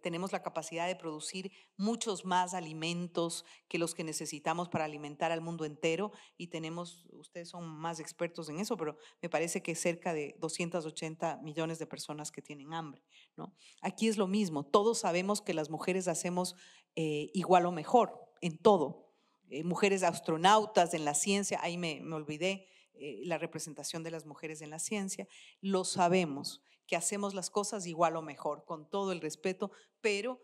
Tenemos la capacidad de producir muchos más alimentos que los que necesitamos para alimentar al mundo entero y ustedes son más expertos en eso, pero me parece que cerca de 280 millones de personas que tienen hambre, ¿no? Aquí es lo mismo, todos sabemos que las mujeres hacemos igual o mejor en todo, mujeres astronautas en la ciencia, ahí me olvidé, la representación de las mujeres en la ciencia, lo sabemos, que hacemos las cosas igual o mejor, con todo el respeto, pero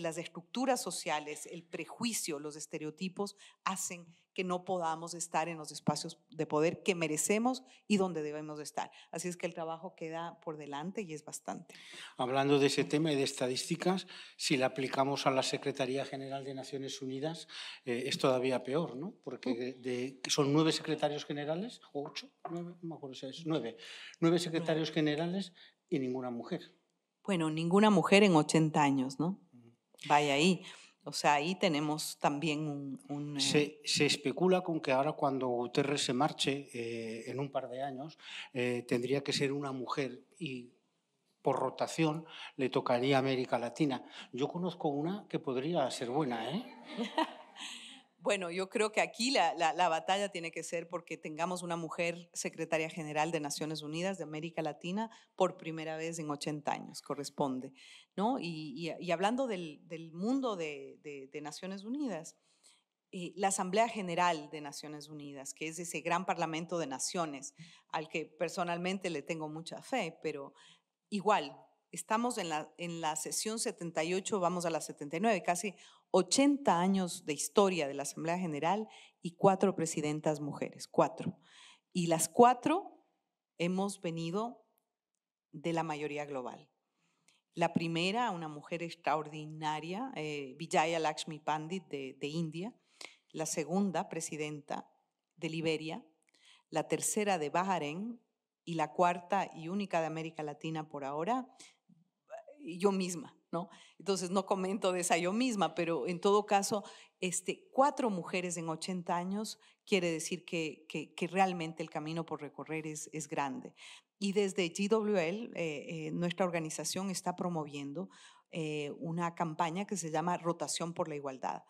las estructuras sociales, el prejuicio, los estereotipos hacen que no podamos estar en los espacios de poder que merecemos y donde debemos estar. Así es que el trabajo queda por delante y es bastante. Hablando de ese tema y de estadísticas, si la aplicamos a la Secretaría General de Naciones Unidas, es todavía peor, ¿no? Porque son 9 secretarios generales, o 8, 9, no me acuerdo si es 9 secretarios generales y ninguna mujer. Bueno, ninguna mujer en 80 años, ¿no? vaya ahí. O sea, ahí tenemos también un Se especula con que ahora cuando Guterres se marche, en un par de años, tendría que ser una mujer y por rotación le tocaría América Latina. Yo conozco una que podría ser buena, ¿eh? Bueno, yo creo que aquí la batalla tiene que ser porque tengamos una mujer secretaria general de Naciones Unidas de América Latina por primera vez en 80 años, corresponde, ¿no? Y hablando del mundo de Naciones Unidas, la Asamblea General de Naciones Unidas, que es ese gran parlamento de naciones al que personalmente le tengo mucha fe, pero igual, estamos en la sesión 78, vamos a la 79, casi 80 años de historia de la Asamblea General y 4 presidentas mujeres, 4. Y las 4 hemos venido de la mayoría global. La primera, una mujer extraordinaria, Vijaya Lakshmi Pandit de India. La segunda, presidenta de Liberia. La tercera, de Bahrein. Y la cuarta y única de América Latina por ahora, yo misma, ¿no? Entonces no comento de esa yo misma, pero en todo caso, 4 mujeres en 80 años quiere decir que realmente el camino por recorrer es grande. Y desde GWL, nuestra organización está promoviendo una campaña que se llama Rotación por la Igualdad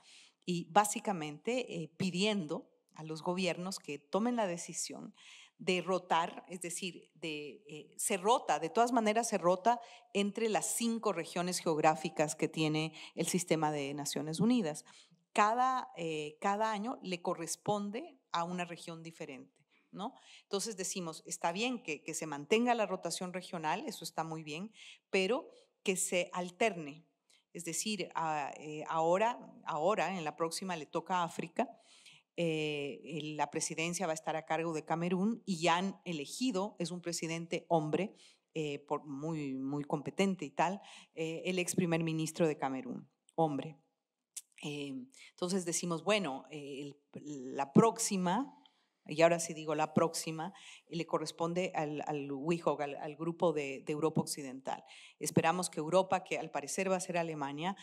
y básicamente pidiendo a los gobiernos que tomen la decisión de rotar, es decir, se rota, de todas maneras se rota entre las 5 regiones geográficas que tiene el sistema de Naciones Unidas. Cada año le corresponde a una región diferente, ¿no? Entonces decimos, está bien que se mantenga la rotación regional, eso está muy bien, pero que se alterne. Es decir, ahora en la próxima le toca a África. La presidencia va a estar a cargo de Camerún y ya han elegido, es un presidente hombre, muy, muy competente y tal, el ex primer ministro de Camerún, hombre. Entonces decimos, bueno, la próxima, y ahora sí digo la próxima, le corresponde al WIHOG, al grupo de Europa Occidental. Esperamos que Europa, que al parecer va a ser Alemania,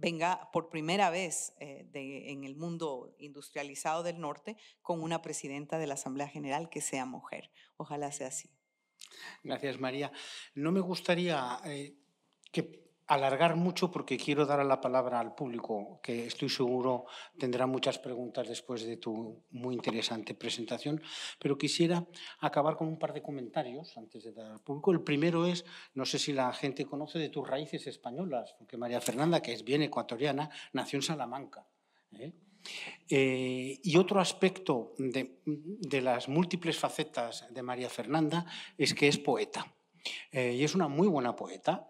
venga por primera vez en el mundo industrializado del norte con una presidenta de la Asamblea General que sea mujer. Ojalá sea así. Gracias, María. No me gustaría alargar mucho porque quiero dar la palabra al público, que estoy seguro tendrá muchas preguntas después de tu muy interesante presentación, pero quisiera acabar con un par de comentarios antes de dar al público. El primero es, no sé si la gente conoce de tus raíces españolas, porque María Fernanda, que es bien ecuatoriana, nació en Salamanca, ¿eh? Y otro aspecto de las múltiples facetas de María Fernanda es que es poeta. Y es una muy buena poeta,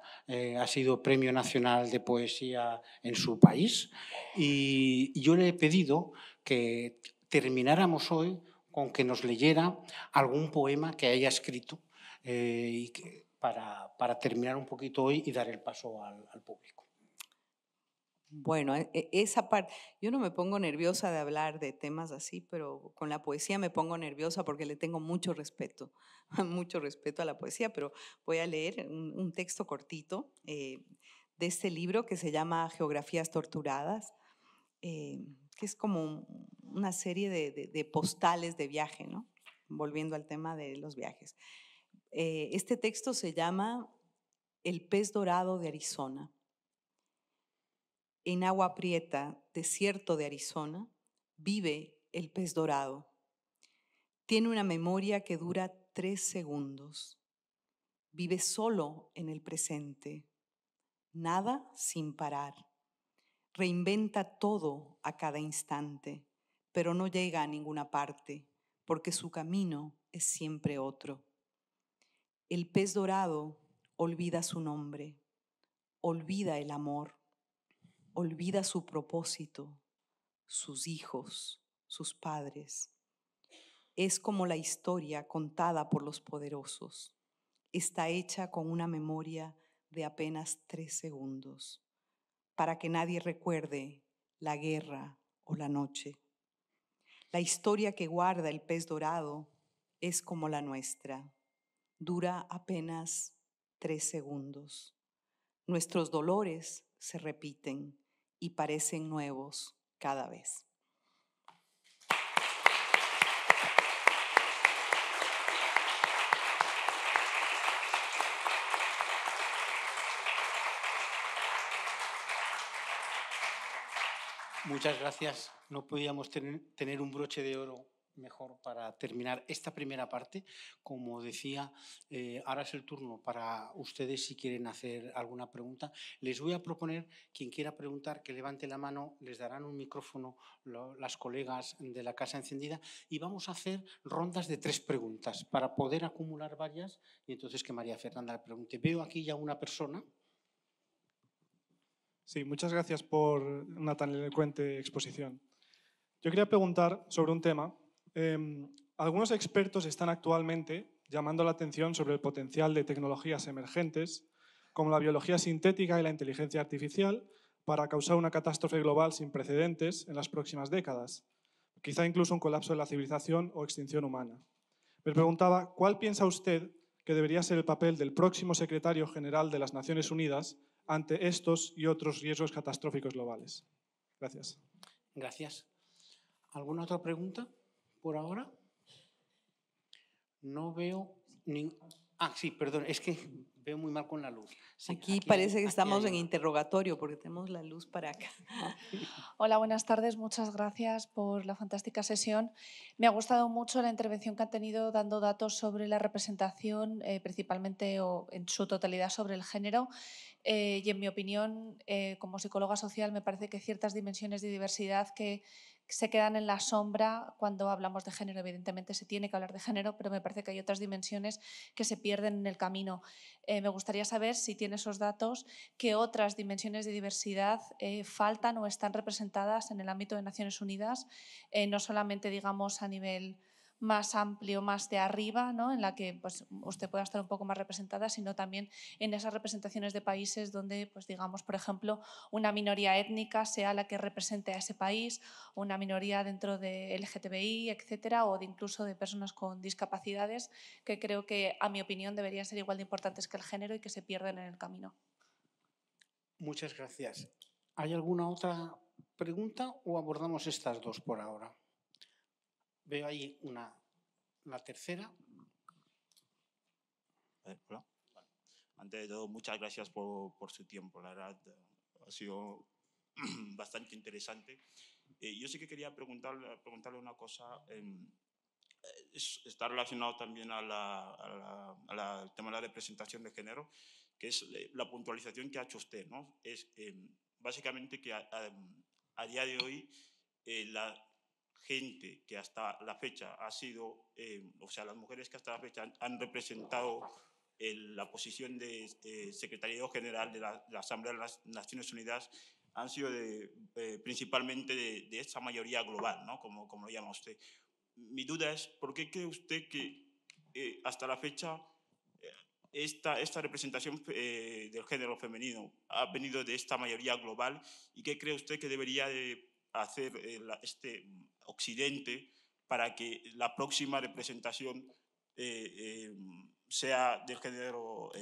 ha sido Premio Nacional de Poesía en su país y yo le he pedido que termináramos hoy con que nos leyera algún poema que haya escrito para terminar un poquito hoy y dar el paso al público. Bueno, esa parte, yo no me pongo nerviosa de hablar de temas así, pero con la poesía me pongo nerviosa porque le tengo mucho respeto a la poesía, pero voy a leer un texto cortito de este libro que se llama Geografías Torturadas, que es como una serie de postales de viaje, ¿no? Volviendo al tema de los viajes. Este texto se llama El pez dorado de Arizona. En agua prieta, desierto de Arizona, vive el pez dorado. Tiene una memoria que dura 3 segundos. Vive solo en el presente. Nada sin parar. Reinventa todo a cada instante, pero no llega a ninguna parte, porque su camino es siempre otro. El pez dorado olvida su nombre, olvida el amor. Olvida su propósito, sus hijos, sus padres. Es como la historia contada por los poderosos. Está hecha con una memoria de apenas 3 segundos, para que nadie recuerde la guerra o la noche. La historia que guarda el pez dorado es como la nuestra. Dura apenas 3 segundos. Nuestros dolores se repiten y parecen nuevos cada vez. Muchas gracias. No podíamos tener un broche de oro mejor para terminar esta primera parte. Como decía, ahora es el turno para ustedes si quieren hacer alguna pregunta. Les voy a proponer, quien quiera preguntar, que levante la mano, les darán un micrófono las colegas de La Casa Encendida y vamos a hacer rondas de 3 preguntas para poder acumular varias y entonces que María Fernanda le pregunte. Veo aquí ya una persona. Sí, muchas gracias por una tan elocuente exposición. Yo quería preguntar sobre un tema. Algunos expertos están actualmente llamando la atención sobre el potencial de tecnologías emergentes, como la biología sintética y la inteligencia artificial, para causar una catástrofe global sin precedentes en las próximas décadas, quizá incluso un colapso de la civilización o extinción humana. Me preguntaba, ¿cuál piensa usted que debería ser el papel del próximo secretario general de las Naciones Unidas ante estos y otros riesgos catastróficos globales? Gracias. Gracias. ¿Alguna otra pregunta por ahora? No veo ni... Ah, sí, perdón, es que veo muy mal con la luz. Sí, aquí parece que estamos en interrogatorio porque tenemos la luz para acá. Hola, buenas tardes, muchas gracias por la fantástica sesión. Me ha gustado mucho la intervención que han tenido dando datos sobre la representación, principalmente o en su totalidad sobre el género. Y en mi opinión, como psicóloga social, me parece que ciertas dimensiones de diversidad que se quedan en la sombra cuando hablamos de género. Evidentemente se tiene que hablar de género, pero me parece que hay otras dimensiones que se pierden en el camino. Me gustaría saber, si tiene esos datos, qué otras dimensiones de diversidad faltan o están representadas en el ámbito de Naciones Unidas, no solamente, digamos, a nivel más amplio, más de arriba, ¿no?, en la que pues, usted pueda estar un poco más representada, sino también en esas representaciones de países donde, pues, digamos, por ejemplo, una minoría étnica sea la que represente a ese país, una minoría dentro de LGTBI, etcétera, o de incluso de personas con discapacidades, que creo que, a mi opinión, deberían ser igual de importantes que el género y que se pierden en el camino. Muchas gracias. ¿Hay alguna otra pregunta o abordamos estas dos por ahora? Veo ahí la tercera. Hola. Antes de todo, muchas gracias por su tiempo. La verdad, ha sido bastante interesante. Yo sí que quería preguntarle una cosa. Está relacionado también al tema de la representación de género, que es la puntualización que ha hecho usted, ¿no? Es básicamente que a día de hoy la gente que hasta la fecha ha sido, o sea, las mujeres que hasta la fecha han representado la posición de Secretariado General de la Asamblea de las Naciones Unidas han sido principalmente de esa mayoría global, ¿no? Como lo llama usted. Mi duda es, ¿por qué cree usted que hasta la fecha esta representación del género femenino ha venido de esta mayoría global y qué cree usted que debería hacer Occidente para que la próxima representación sea del género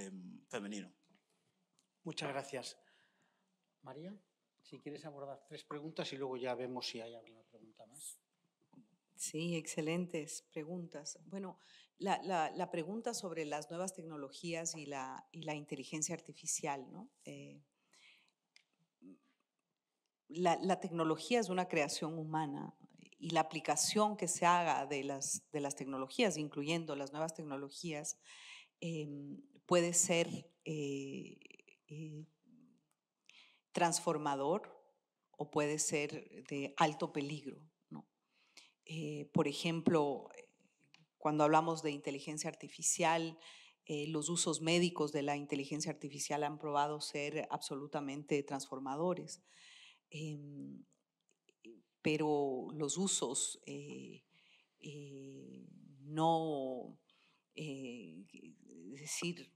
femenino? Muchas gracias. María, si quieres abordar 3 preguntas y luego ya vemos si hay alguna pregunta más. Sí, excelentes preguntas. Bueno, la pregunta sobre las nuevas tecnologías y la inteligencia artificial, ¿no? La tecnología es una creación humana y la aplicación que se haga de las tecnologías, incluyendo las nuevas tecnologías, puede ser transformador o puede ser de alto peligro, ¿no? Por ejemplo, cuando hablamos de inteligencia artificial, los usos médicos de la inteligencia artificial han probado ser absolutamente transformadores. Pero los usos no, es decir,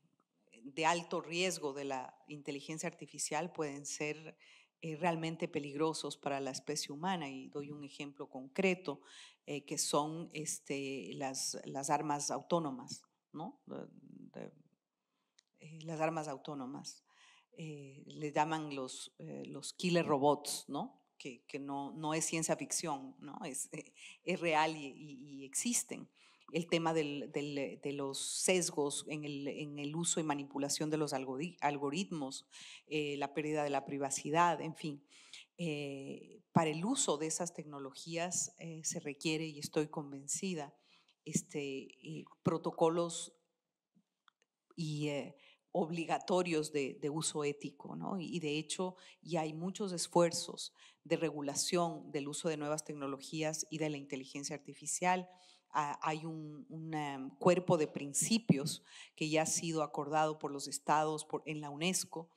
de alto riesgo de la inteligencia artificial pueden ser realmente peligrosos para la especie humana y doy un ejemplo concreto que son las armas autónomas, ¿no? Las armas autónomas. le llaman los killer robots, ¿no? Que no es ciencia ficción, ¿no? Es real y existen. El tema de los sesgos en el uso y manipulación de los algoritmos, la pérdida de la privacidad, en fin. Para el uso de esas tecnologías se requiere, y estoy convencida, protocolos y obligatorios de uso ético, ¿no? Y de hecho ya hay muchos esfuerzos de regulación del uso de nuevas tecnologías y de la inteligencia artificial. Hay un cuerpo de principios que ya ha sido acordado por los estados en la UNESCO.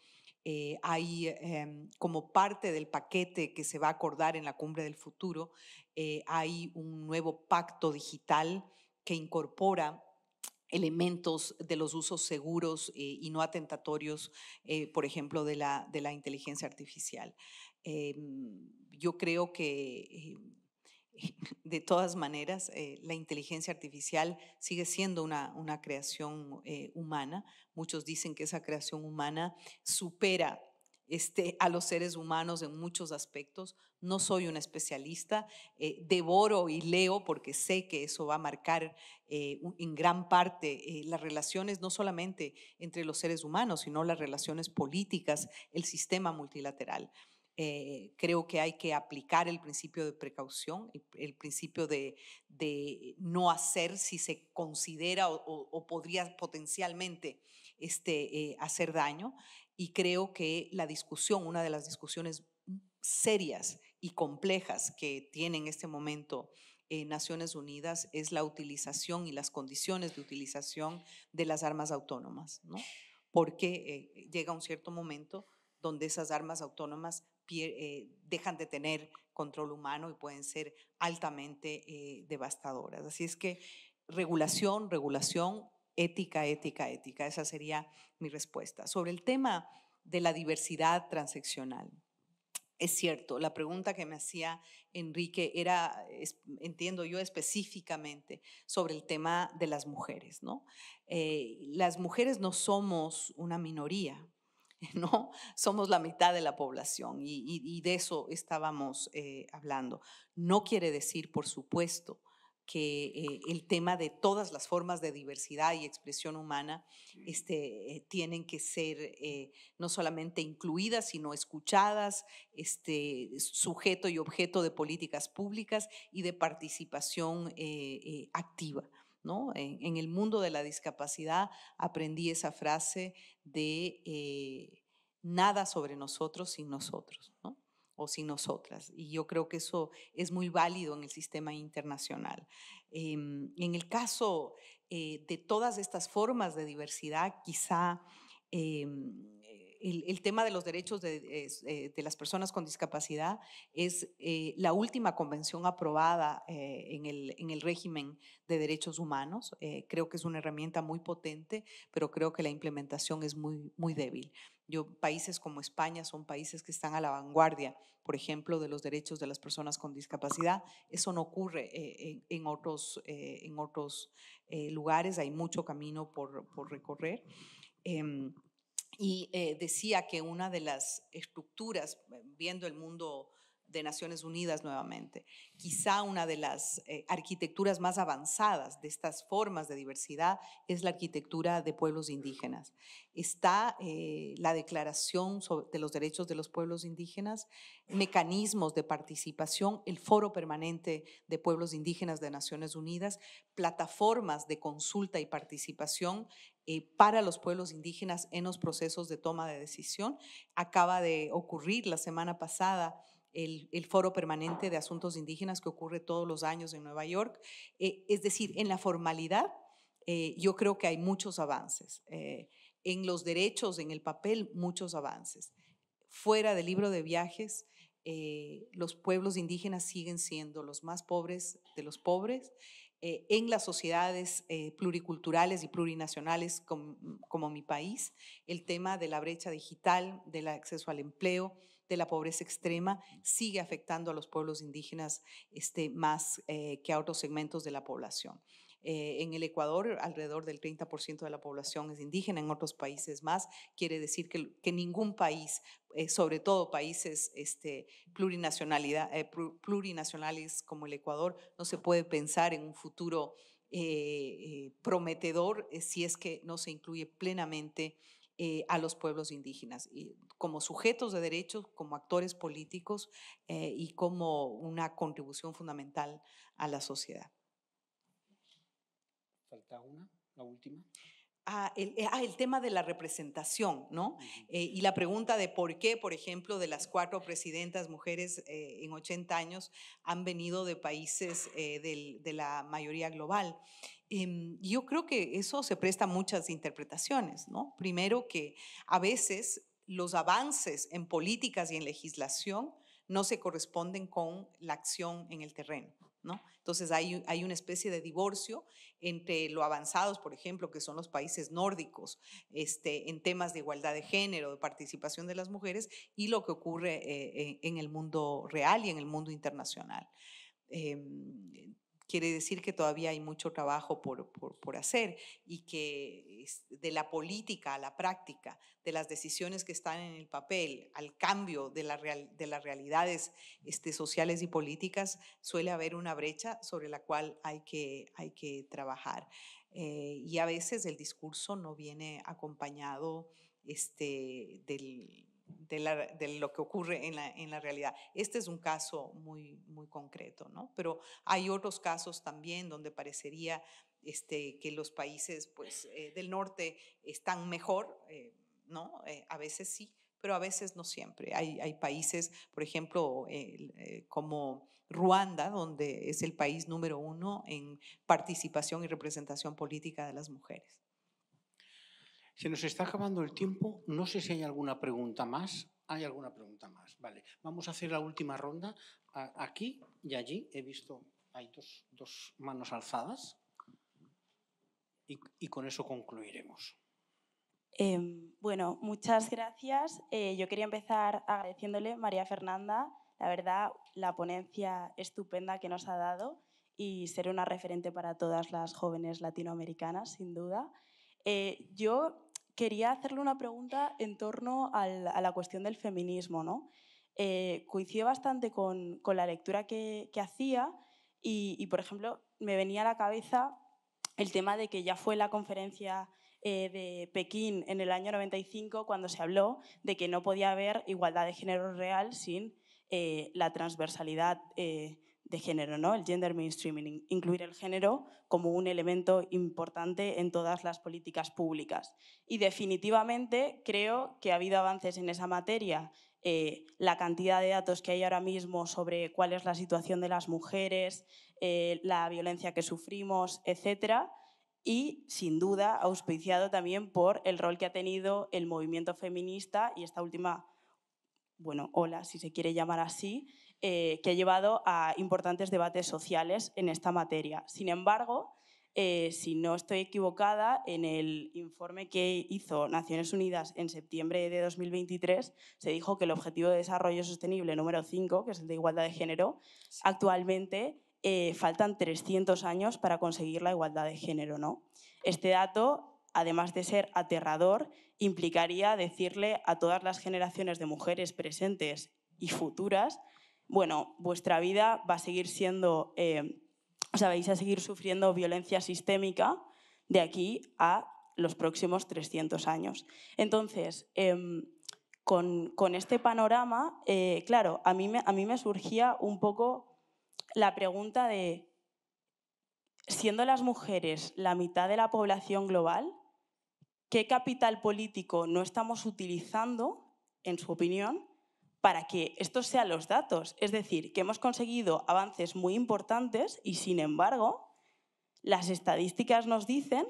Hay como parte del paquete que se va a acordar en la Cumbre del Futuro, hay un nuevo pacto digital que incorpora elementos de los usos seguros y no atentatorios, por ejemplo, de la inteligencia artificial. Yo creo que… de todas maneras, la inteligencia artificial sigue siendo una creación humana. Muchos dicen que esa creación humana supera a los seres humanos en muchos aspectos. No soy una especialista, devoro y leo porque sé que eso va a marcar en gran parte las relaciones no solamente entre los seres humanos, sino las relaciones políticas, el sistema multilateral. Creo que hay que aplicar el principio de precaución, el principio de no hacer si se considera o podría potencialmente hacer daño, y creo que la discusión, una de las discusiones serias y complejas que tiene en este momento Naciones Unidas es la utilización y las condiciones de utilización de las armas autónomas, ¿no? Porque llega un cierto momento donde esas armas autónomas dejan de tener control humano y pueden ser altamente devastadoras. Así es que regulación, regulación, ética, ética, ética. Esa sería mi respuesta. Sobre el tema de la diversidad transeccional, es cierto, la pregunta que me hacía Enrique era, entiendo yo, específicamente sobre el tema de las mujeres, ¿no? Las mujeres no somos una minoría, ¿no? Somos la mitad de la población y de eso estábamos hablando. No quiere decir, por supuesto, que el tema de todas las formas de diversidad y expresión humana tienen que ser no solamente incluidas, sino escuchadas, sujeto y objeto de políticas públicas y de participación activa, ¿no? En el mundo de la discapacidad aprendí esa frase de nada sobre nosotros sin nosotros, ¿no? O sin nosotras. Y yo creo que eso es muy válido en el sistema internacional. En el caso de todas estas formas de diversidad, quizá el tema de los derechos de las personas con discapacidad es la última convención aprobada en el régimen de derechos humanos. Creo que es una herramienta muy potente, pero creo que la implementación es muy, muy débil. Países como España son países que están a la vanguardia, por ejemplo, de los derechos de las personas con discapacidad. Eso no ocurre en otros lugares. Hay mucho camino por recorrer. Y decía que una de las estructuras, viendo el mundo de Naciones Unidas nuevamente, quizá una de las arquitecturas más avanzadas de estas formas de diversidad es la arquitectura de pueblos indígenas. Está la Declaración de los Derechos de los Pueblos Indígenas, mecanismos de participación, el Foro Permanente de Pueblos Indígenas de Naciones Unidas, plataformas de consulta y participación para los pueblos indígenas en los procesos de toma de decisión. Acaba de ocurrir la semana pasada el Foro Permanente de Asuntos Indígenas que ocurre todos los años en Nueva York. Es decir, en la formalidad yo creo que hay muchos avances, en los derechos, en el papel, muchos avances. Fuera del libro de viajes, los pueblos indígenas siguen siendo los más pobres de los pobres. En las sociedades pluriculturales y plurinacionales como mi país, el tema de la brecha digital, del acceso al empleo, de la pobreza extrema, sigue afectando a los pueblos indígenas más que a otros segmentos de la población. En el Ecuador, alrededor del 30% de la población es indígena, en otros países más. Quiere decir que ningún país, sobre todo países plurinacionales como el Ecuador, no se puede pensar en un futuro prometedor si es que no se incluye plenamente a los pueblos indígenas y como sujetos de derechos, como actores políticos y como una contribución fundamental a la sociedad. ¿Falta una? ¿La última? El tema de la representación, ¿no? Y la pregunta de por qué, por ejemplo, de las 4 presidentas mujeres en 80 años han venido de países de la mayoría global. Yo creo que eso se presta a muchas interpretaciones, ¿no? Primero, que a veces los avances en políticas y en legislación no se corresponden con la acción en el terreno, ¿no? Entonces hay una especie de divorcio entre lo avanzados, por ejemplo, que son los países nórdicos en temas de igualdad de género, de participación de las mujeres, y lo que ocurre en el mundo real y en el mundo internacional. Quiere decir que todavía hay mucho trabajo por hacer y que de la política a la práctica, de las decisiones que están en el papel, al cambio de las realidades sociales y políticas, suele haber una brecha sobre la cual hay que trabajar. Y a veces el discurso no viene acompañado de lo que ocurre en la realidad. Este es un caso muy concreto, ¿no? Pero hay otros casos también donde parecería que los países del norte están mejor, ¿no? A veces sí, pero a veces no siempre. Hay países, por ejemplo, como Ruanda, donde es el país número 1 en participación y representación política de las mujeres. Se nos está acabando el tiempo, no sé si hay alguna pregunta más. ¿Hay alguna pregunta más? Vale, vamos a hacer la última ronda. Aquí y allí he visto, hay dos manos alzadas y con eso concluiremos. Bueno, muchas gracias. Yo quería empezar agradeciéndole, María Fernanda, la verdad, la ponencia estupenda que nos ha dado y ser una referente para todas las jóvenes latinoamericanas, sin duda. Yo quería hacerle una pregunta en torno a la cuestión del feminismo, ¿no? Coincidió bastante con la lectura que hacía y, por ejemplo, me venía a la cabeza el tema de que ya fue la conferencia de Pekín en el año 95 cuando se habló de que no podía haber igualdad de género real sin la transversalidad de género, ¿no? El gender mainstreaming, incluir el género como un elemento importante en todas las políticas públicas. Y definitivamente creo que ha habido avances en esa materia. La cantidad de datos que hay ahora mismo sobre cuál es la situación de las mujeres, la violencia que sufrimos, etcétera, y sin duda auspiciado también por el rol que ha tenido el movimiento feminista y esta última, bueno, ola, si se quiere llamar así, que ha llevado a importantes debates sociales en esta materia. Sin embargo, si no estoy equivocada, en el informe que hizo Naciones Unidas en septiembre de 2023 se dijo que el Objetivo de Desarrollo Sostenible número 5, que es el de igualdad de género, actualmente faltan 300 años para conseguir la igualdad de género, ¿no? Este dato, además de ser aterrador, implicaría decirle a todas las generaciones de mujeres presentes y futuras: bueno, vuestra vida va a seguir siendo, vais a seguir sufriendo violencia sistémica de aquí a los próximos 300 años. Entonces, con este panorama, claro, a mí me surgía un poco la pregunta de, siendo las mujeres la mitad de la población global, ¿qué capital político no estamos utilizando, en su opinión, para que estos sean los datos? Es decir, que hemos conseguido avances muy importantes y, sin embargo, las estadísticas nos dicen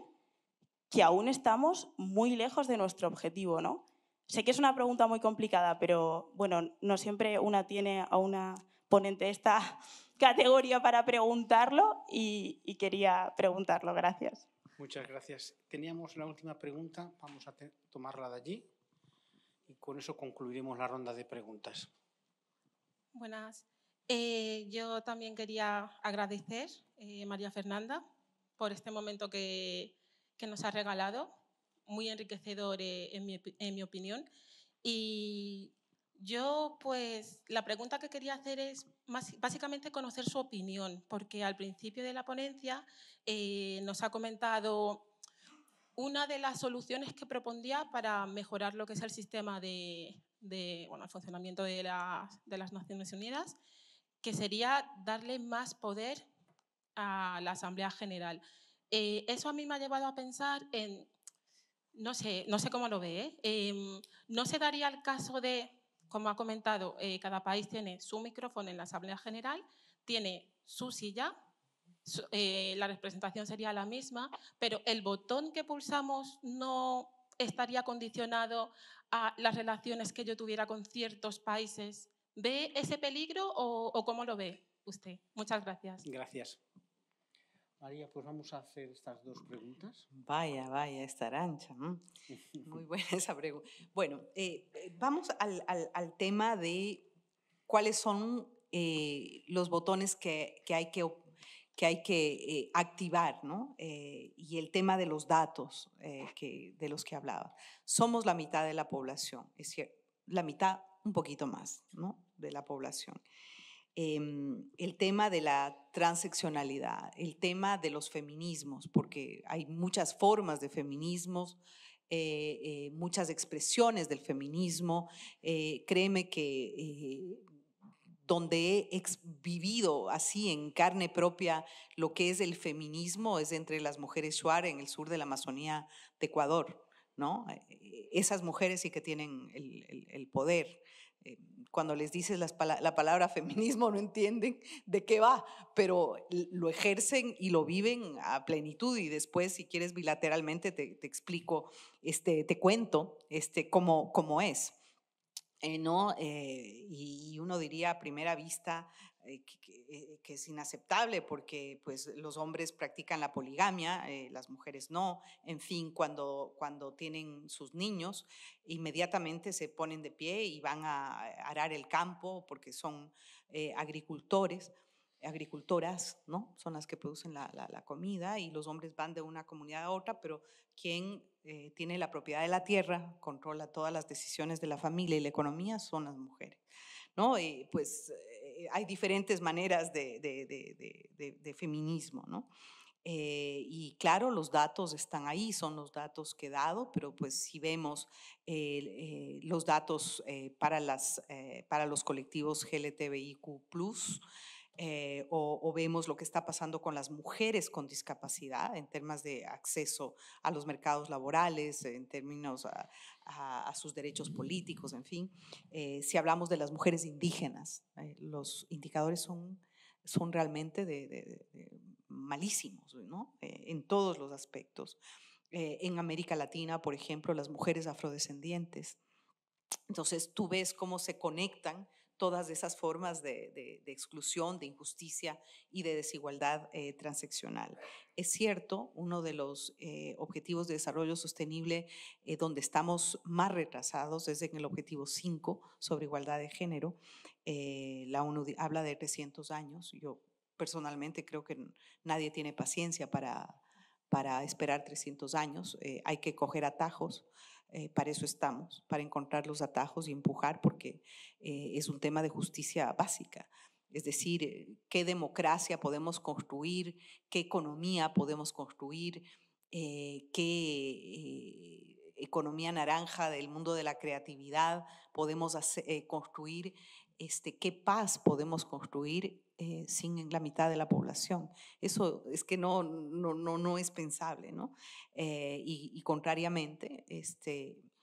que aún estamos muy lejos de nuestro objetivo, ¿no? Sé que es una pregunta muy complicada, pero bueno, no siempre una tiene a una ponente de esta categoría para preguntarlo y quería preguntarlo. Gracias. Muchas gracias. Teníamos la última pregunta, vamos a tomarla de allí. Y con eso concluiremos la ronda de preguntas. Buenas. Yo también quería agradecer, María Fernanda, por este momento que nos ha regalado, muy enriquecedor en mi opinión. Y yo, pues, la pregunta que quería hacer es básicamente conocer su opinión, porque al principio de la ponencia nos ha comentado una de las soluciones que propondría para mejorar lo que es el sistema el funcionamiento de las Naciones Unidas, que sería darle más poder a la Asamblea General. Eso a mí me ha llevado a pensar en, no sé cómo lo ve, ¿no se daría el caso de, como ha comentado, cada país tiene su micrófono en la Asamblea General, tiene su silla, la representación sería la misma, pero el botón que pulsamos no estaría condicionado a las relaciones que yo tuviera con ciertos países? ¿Ve ese peligro o cómo lo ve usted? Muchas gracias. Gracias. María, pues vamos a hacer estas dos preguntas. Vaya, vaya, esta arancha. Muy buena esa pregunta. Bueno, vamos al tema de cuáles son los botones que hay que activar, ¿no? Y el tema de los datos de los que hablaba. Somos la mitad de la población, es cierto, la mitad, un poquito más, ¿no?, de la población. El tema de la transeccionalidad, el tema de los feminismos, porque hay muchas formas de feminismos, muchas expresiones del feminismo. Créeme que donde he vivido así en carne propia lo que es el feminismo es entre las mujeres Shuar en el sur de la Amazonía de Ecuador, ¿no? Esas mujeres sí que tienen el poder. Cuando les dices la palabra feminismo no entienden de qué va, pero lo ejercen y lo viven a plenitud, y después, si quieres, bilateralmente te explico, te cuento cómo es. ¿No? Y uno diría a primera vista que es inaceptable porque, pues, los hombres practican la poligamia, las mujeres no. En fin, cuando tienen sus niños, inmediatamente se ponen de pie y van a arar el campo porque son agricultoras, ¿no? Son las que producen la comida, y los hombres van de una comunidad a otra, pero quien tiene la propiedad de la tierra, controla todas las decisiones de la familia y la economía, son las mujeres, ¿no? Y pues hay diferentes maneras de feminismo, ¿no? Y claro, los datos están ahí, son los datos que he dado, pero pues si vemos los datos para los colectivos LGTBIQ+, o vemos lo que está pasando con las mujeres con discapacidad en temas de acceso a los mercados laborales, en términos a sus derechos políticos, en fin. Si hablamos de las mujeres indígenas, los indicadores son realmente malísimos, ¿no? En todos los aspectos. En América Latina, por ejemplo, las mujeres afrodescendientes. Entonces, tú ves cómo se conectan todas esas formas de exclusión, de injusticia y de desigualdad transeccional. Es cierto, uno de los objetivos de desarrollo sostenible donde estamos más retrasados es en el objetivo 5 sobre igualdad de género. La ONU habla de 300 años. Yo personalmente creo que nadie tiene paciencia para esperar 300 años. Hay que coger atajos. Para eso estamos, para encontrar los atajos y empujar, porque es un tema de justicia básica. Es decir, qué democracia podemos construir, qué economía podemos construir, qué economía naranja del mundo de la creatividad podemos construir, qué paz podemos construir sin la mitad de la población. Eso es que no es pensable, ¿no? Y contrariamente, se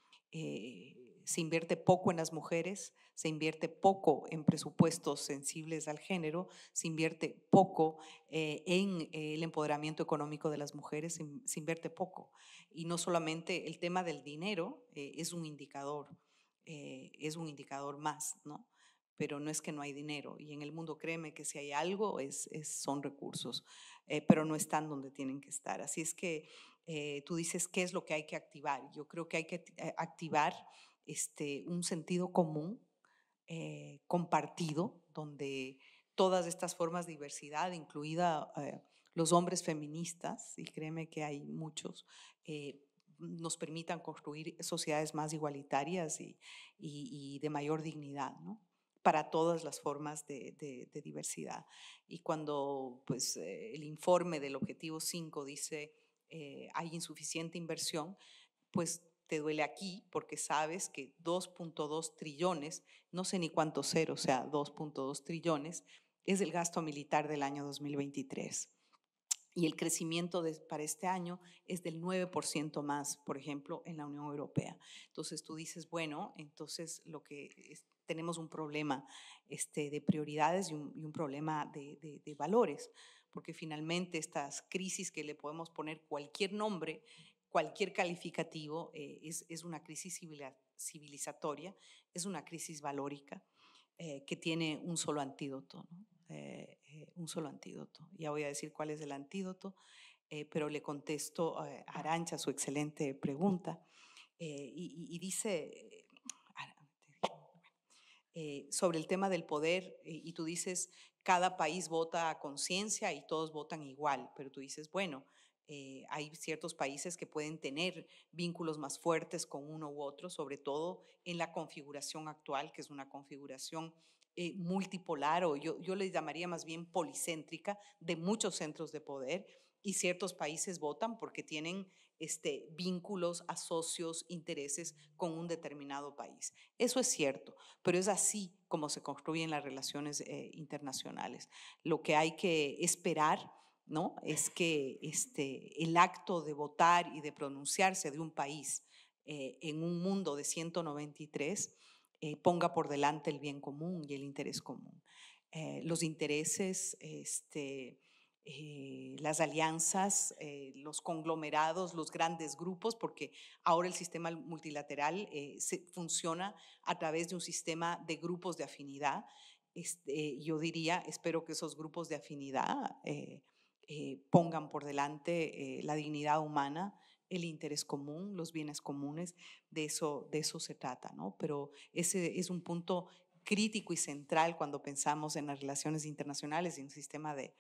invierte poco en las mujeres, se invierte poco en presupuestos sensibles al género, se invierte poco en el empoderamiento económico de las mujeres, se invierte poco. Y no solamente el tema del dinero es un indicador más, ¿no? Pero no es que no hay dinero, y en el mundo, créeme, que si hay algo son recursos, pero no están donde tienen que estar. Así es que tú dices qué es lo que hay que activar. Yo creo que hay que activar un sentido común, compartido, donde todas estas formas de diversidad, incluida los hombres feministas, y créeme que hay muchos, nos permitan construir sociedades más igualitarias y de mayor dignidad, ¿no?, para todas las formas de diversidad. Y cuando pues, el informe del Objetivo 5 dice hay insuficiente inversión, pues te duele aquí porque sabes que 2.2 trillones, no sé ni cuánto cero, o sea, 2.2 trillones, es el gasto militar del año 2023. Y el crecimiento para este año es del 9% más, por ejemplo, en la Unión Europea. Entonces tú dices, bueno, entonces lo que tenemos un problema de prioridades y un problema de valores, porque finalmente estas crisis que le podemos poner cualquier nombre, cualquier calificativo, es una crisis civilizatoria, es una crisis valórica que tiene un solo antídoto, ¿no? Un solo antídoto. Ya voy a decir cuál es el antídoto, pero le contesto a Arantxa su excelente pregunta. Y dice, sobre el tema del poder, y tú dices, cada país vota a conciencia y todos votan igual, pero tú dices, bueno, hay ciertos países que pueden tener vínculos más fuertes con uno u otro, sobre todo en la configuración actual, que es una configuración multipolar, o yo le llamaría más bien policéntrica, de muchos centros de poder, y ciertos países votan porque tienen vínculos, asocios, intereses con un determinado país. Eso es cierto, pero es así como se construyen las relaciones internacionales. Lo que hay que esperar, ¿no?, es que el acto de votar y de pronunciarse de un país en un mundo de 193 ponga por delante el bien común y el interés común. Los intereses, las alianzas, los conglomerados, los grandes grupos, porque ahora el sistema multilateral funciona a través de un sistema de grupos de afinidad. Yo diría, espero que esos grupos de afinidad pongan por delante la dignidad humana, el interés común, los bienes comunes, de eso se trata, ¿no? Pero ese es un punto crítico y central cuando pensamos en las relaciones internacionales y en el sistema de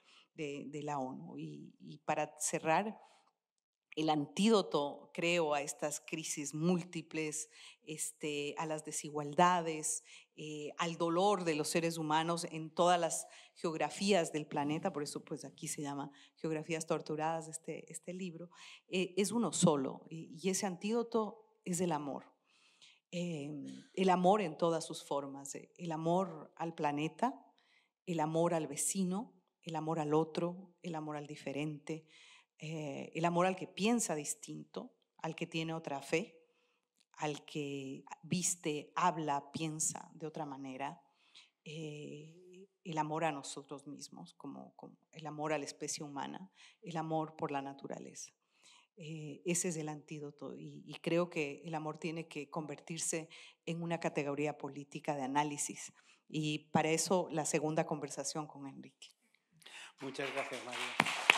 la ONU. Y para cerrar, el antídoto, creo, a estas crisis múltiples, a las desigualdades, al dolor de los seres humanos en todas las geografías del planeta, por eso pues aquí se llama Geografías Torturadas este libro, es uno solo, y ese antídoto es el amor en todas sus formas, el amor al planeta, el amor al vecino, el amor al otro, el amor al diferente, el amor al que piensa distinto, al que tiene otra fe, al que viste, habla, piensa de otra manera, el amor a nosotros mismos, como el amor a la especie humana, el amor por la naturaleza. Ese es el antídoto, y creo que el amor tiene que convertirse en una categoría política de análisis, y para eso la segunda conversación con Enrique. Muchas gracias, María.